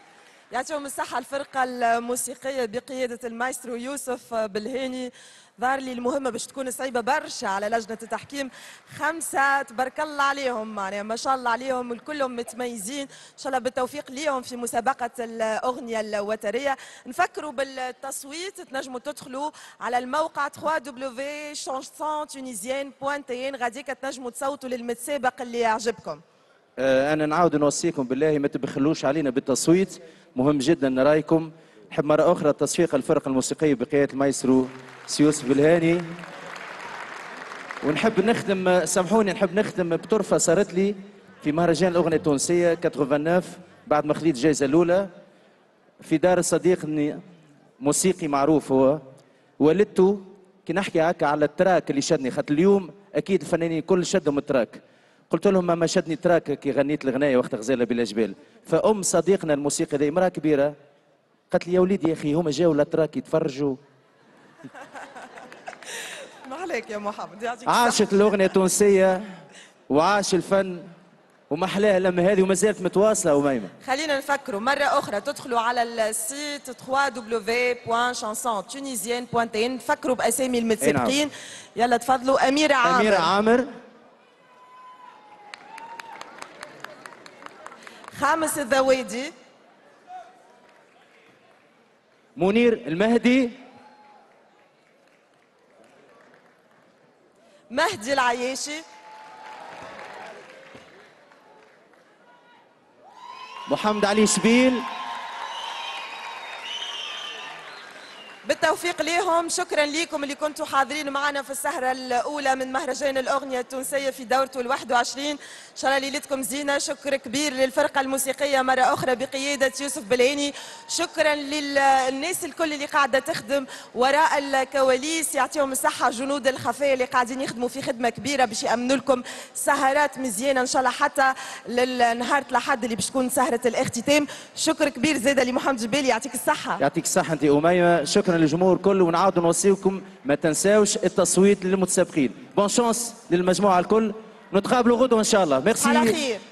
يعطيهم الصحة الفرقة الموسيقية بقيادة المايسترو يوسف بلهيني. ظهر لي المهمة باش تكون صعيبة برشا على لجنة التحكيم، خمسة تبارك الله عليهم، معناها ما شاء الله عليهم الكلهم متميزين، إن شاء الله بالتوفيق ليهم في مسابقة الأغنية الوترية. نفكروا بالتصويت، تنجموا تدخلوا على الموقع دبليو دبليو دبليو دوت شانسون تونيزيان دوت تي إن غاديك تنجموا تصوتوا للمتسابق اللي يعجبكم. أنا نعاود نوصيكم بالله ما تبخلوش علينا بالتصويت، مهم جدا رايكم. نحب مرة أخرى تصفيق الفرقة الموسيقية بقيادة المايسترو يوسف بلهيني. ونحب نختم، سامحوني، نحب نختم بطرفة صارت لي في مهرجان الأغنية التونسية تسعة وثمانين بعد ما خذيت الجائزة الأولى في دار الصديق موسيقي معروف هو، والدته كي نحكي هكا على التراك اللي شدني، خاطر اليوم أكيد الفنانين الكل شدهم التراك. قلت لهم ما شدني تراك كي غنيت الغناية وقت غزالة بلا جبال، فأم صديقنا الموسيقي ذي امرأة كبيرة قالت لي يا وليدي يا أخي هما جاوا للتراك يتفرجوا. ما عليك يا محمد، يعطيك الصحة. عاشت الأغنية التونسية وعاش الفن ومحلاها لما هذه وما زالت متواصلة وميمة. خلينا نفكروا مرة أخرى، تدخلوا على السيت دبليو دبليو دبليو دوت شانسون تونيزيان دوت تي إن فكروا بأسامي المتسابقين. يلا تفضلوا. أميرة عامر. أميرة عامر. خامس الذويدي. منير المهدي. مهدي العياشي. محمد علي شبيل. بالتوفيق ليهم. شكرا ليكم اللي كنتوا حاضرين معنا في السهرة الأولى من مهرجان الأغنية التونسية في دورته الواحد وعشرين، إن شاء الله ليلتكم زينة. شكر كبير للفرقة الموسيقية مرة أخرى بقيادة يوسف بلهيني، شكرا للناس الكل اللي قاعدة تخدم وراء الكواليس، يعطيهم الصحة جنود الخفايا اللي قاعدين يخدموا في خدمة كبيرة باش يأمنوا لكم سهرات مزيانة إن شاء الله حتى للنهار الأحد اللي باش تكون سهرة الاختتام. شكر كبير زادة لمحمد جبالي، يعطيك الصحة. يعطيك الصحة أنت أميمة، شكرا للجمهور كله، ونعاود نوصيكم ما تنساوش التصويت للمتسابقين. بون شانس للمجموعه الكل، نتقابلوا غدوه ان شاء الله. ميرسي.